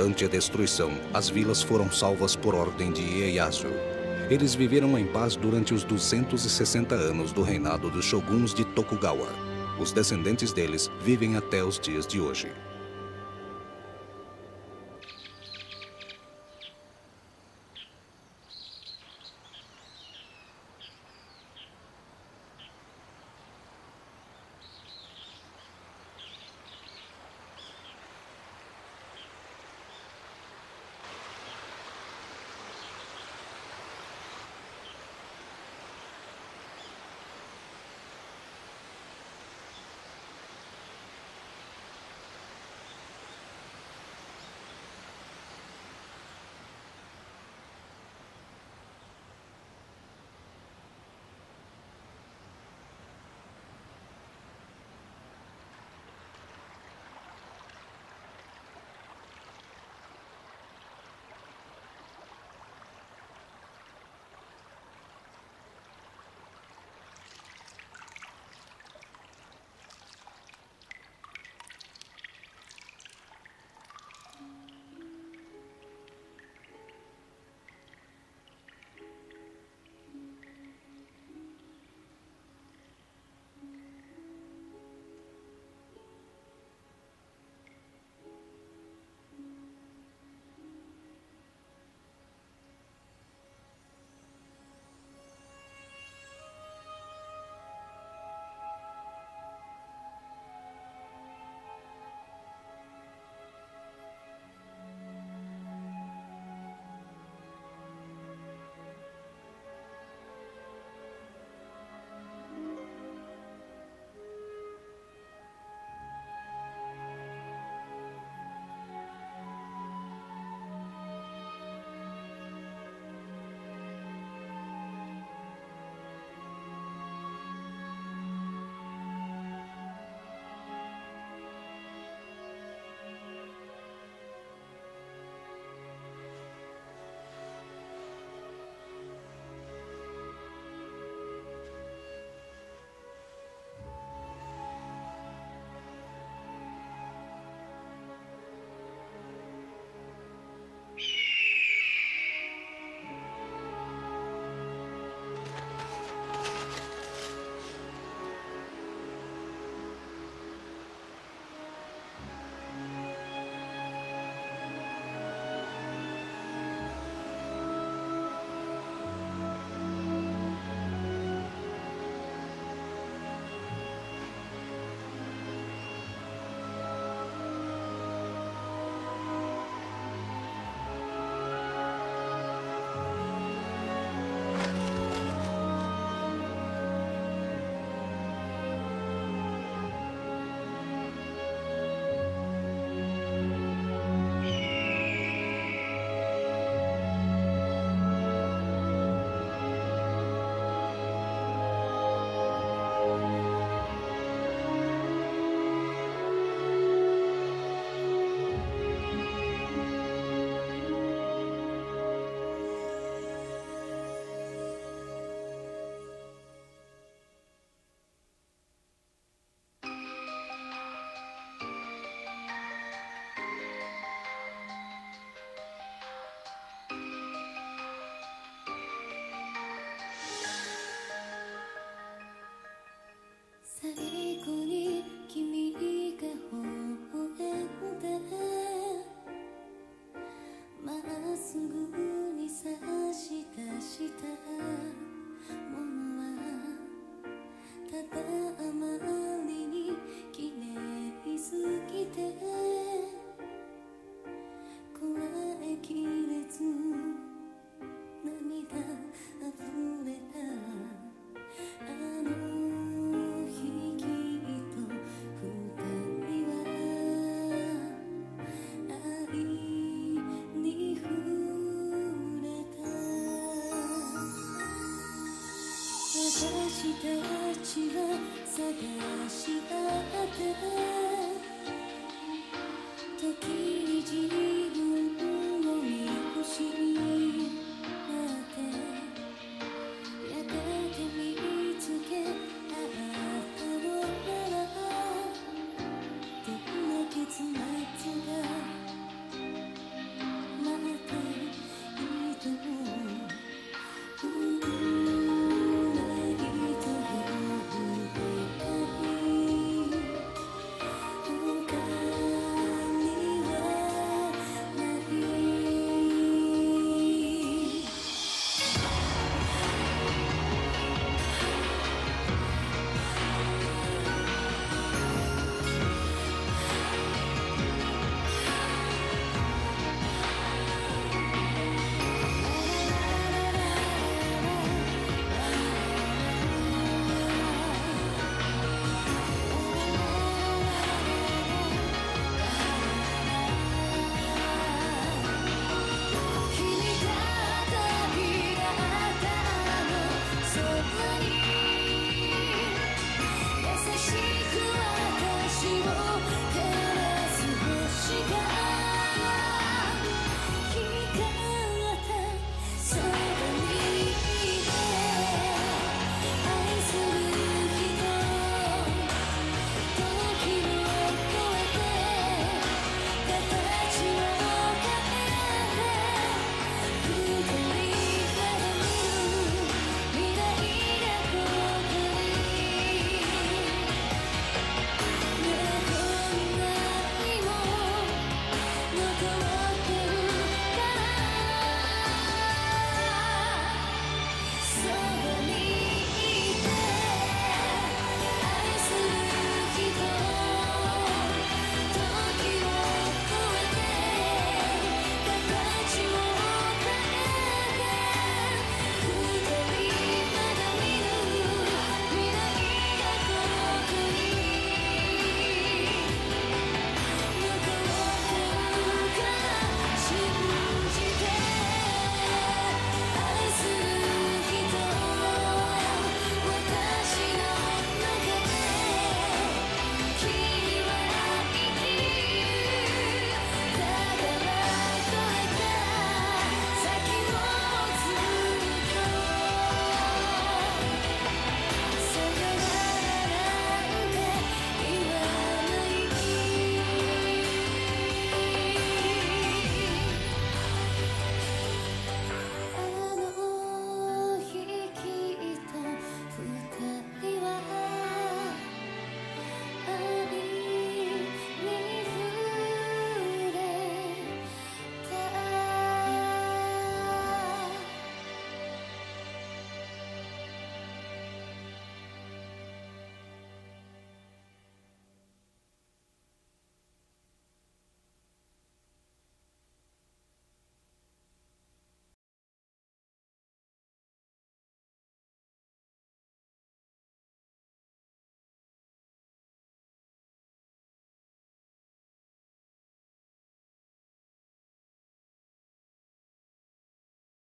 Ante a destruição, as vilas foram salvas por ordem de Ieyasu. Eles viveram em paz durante os duzentos e sessenta anos do reinado dos shoguns de Tokugawa. Os descendentes deles vivem até os dias de hoje. 私は探し合って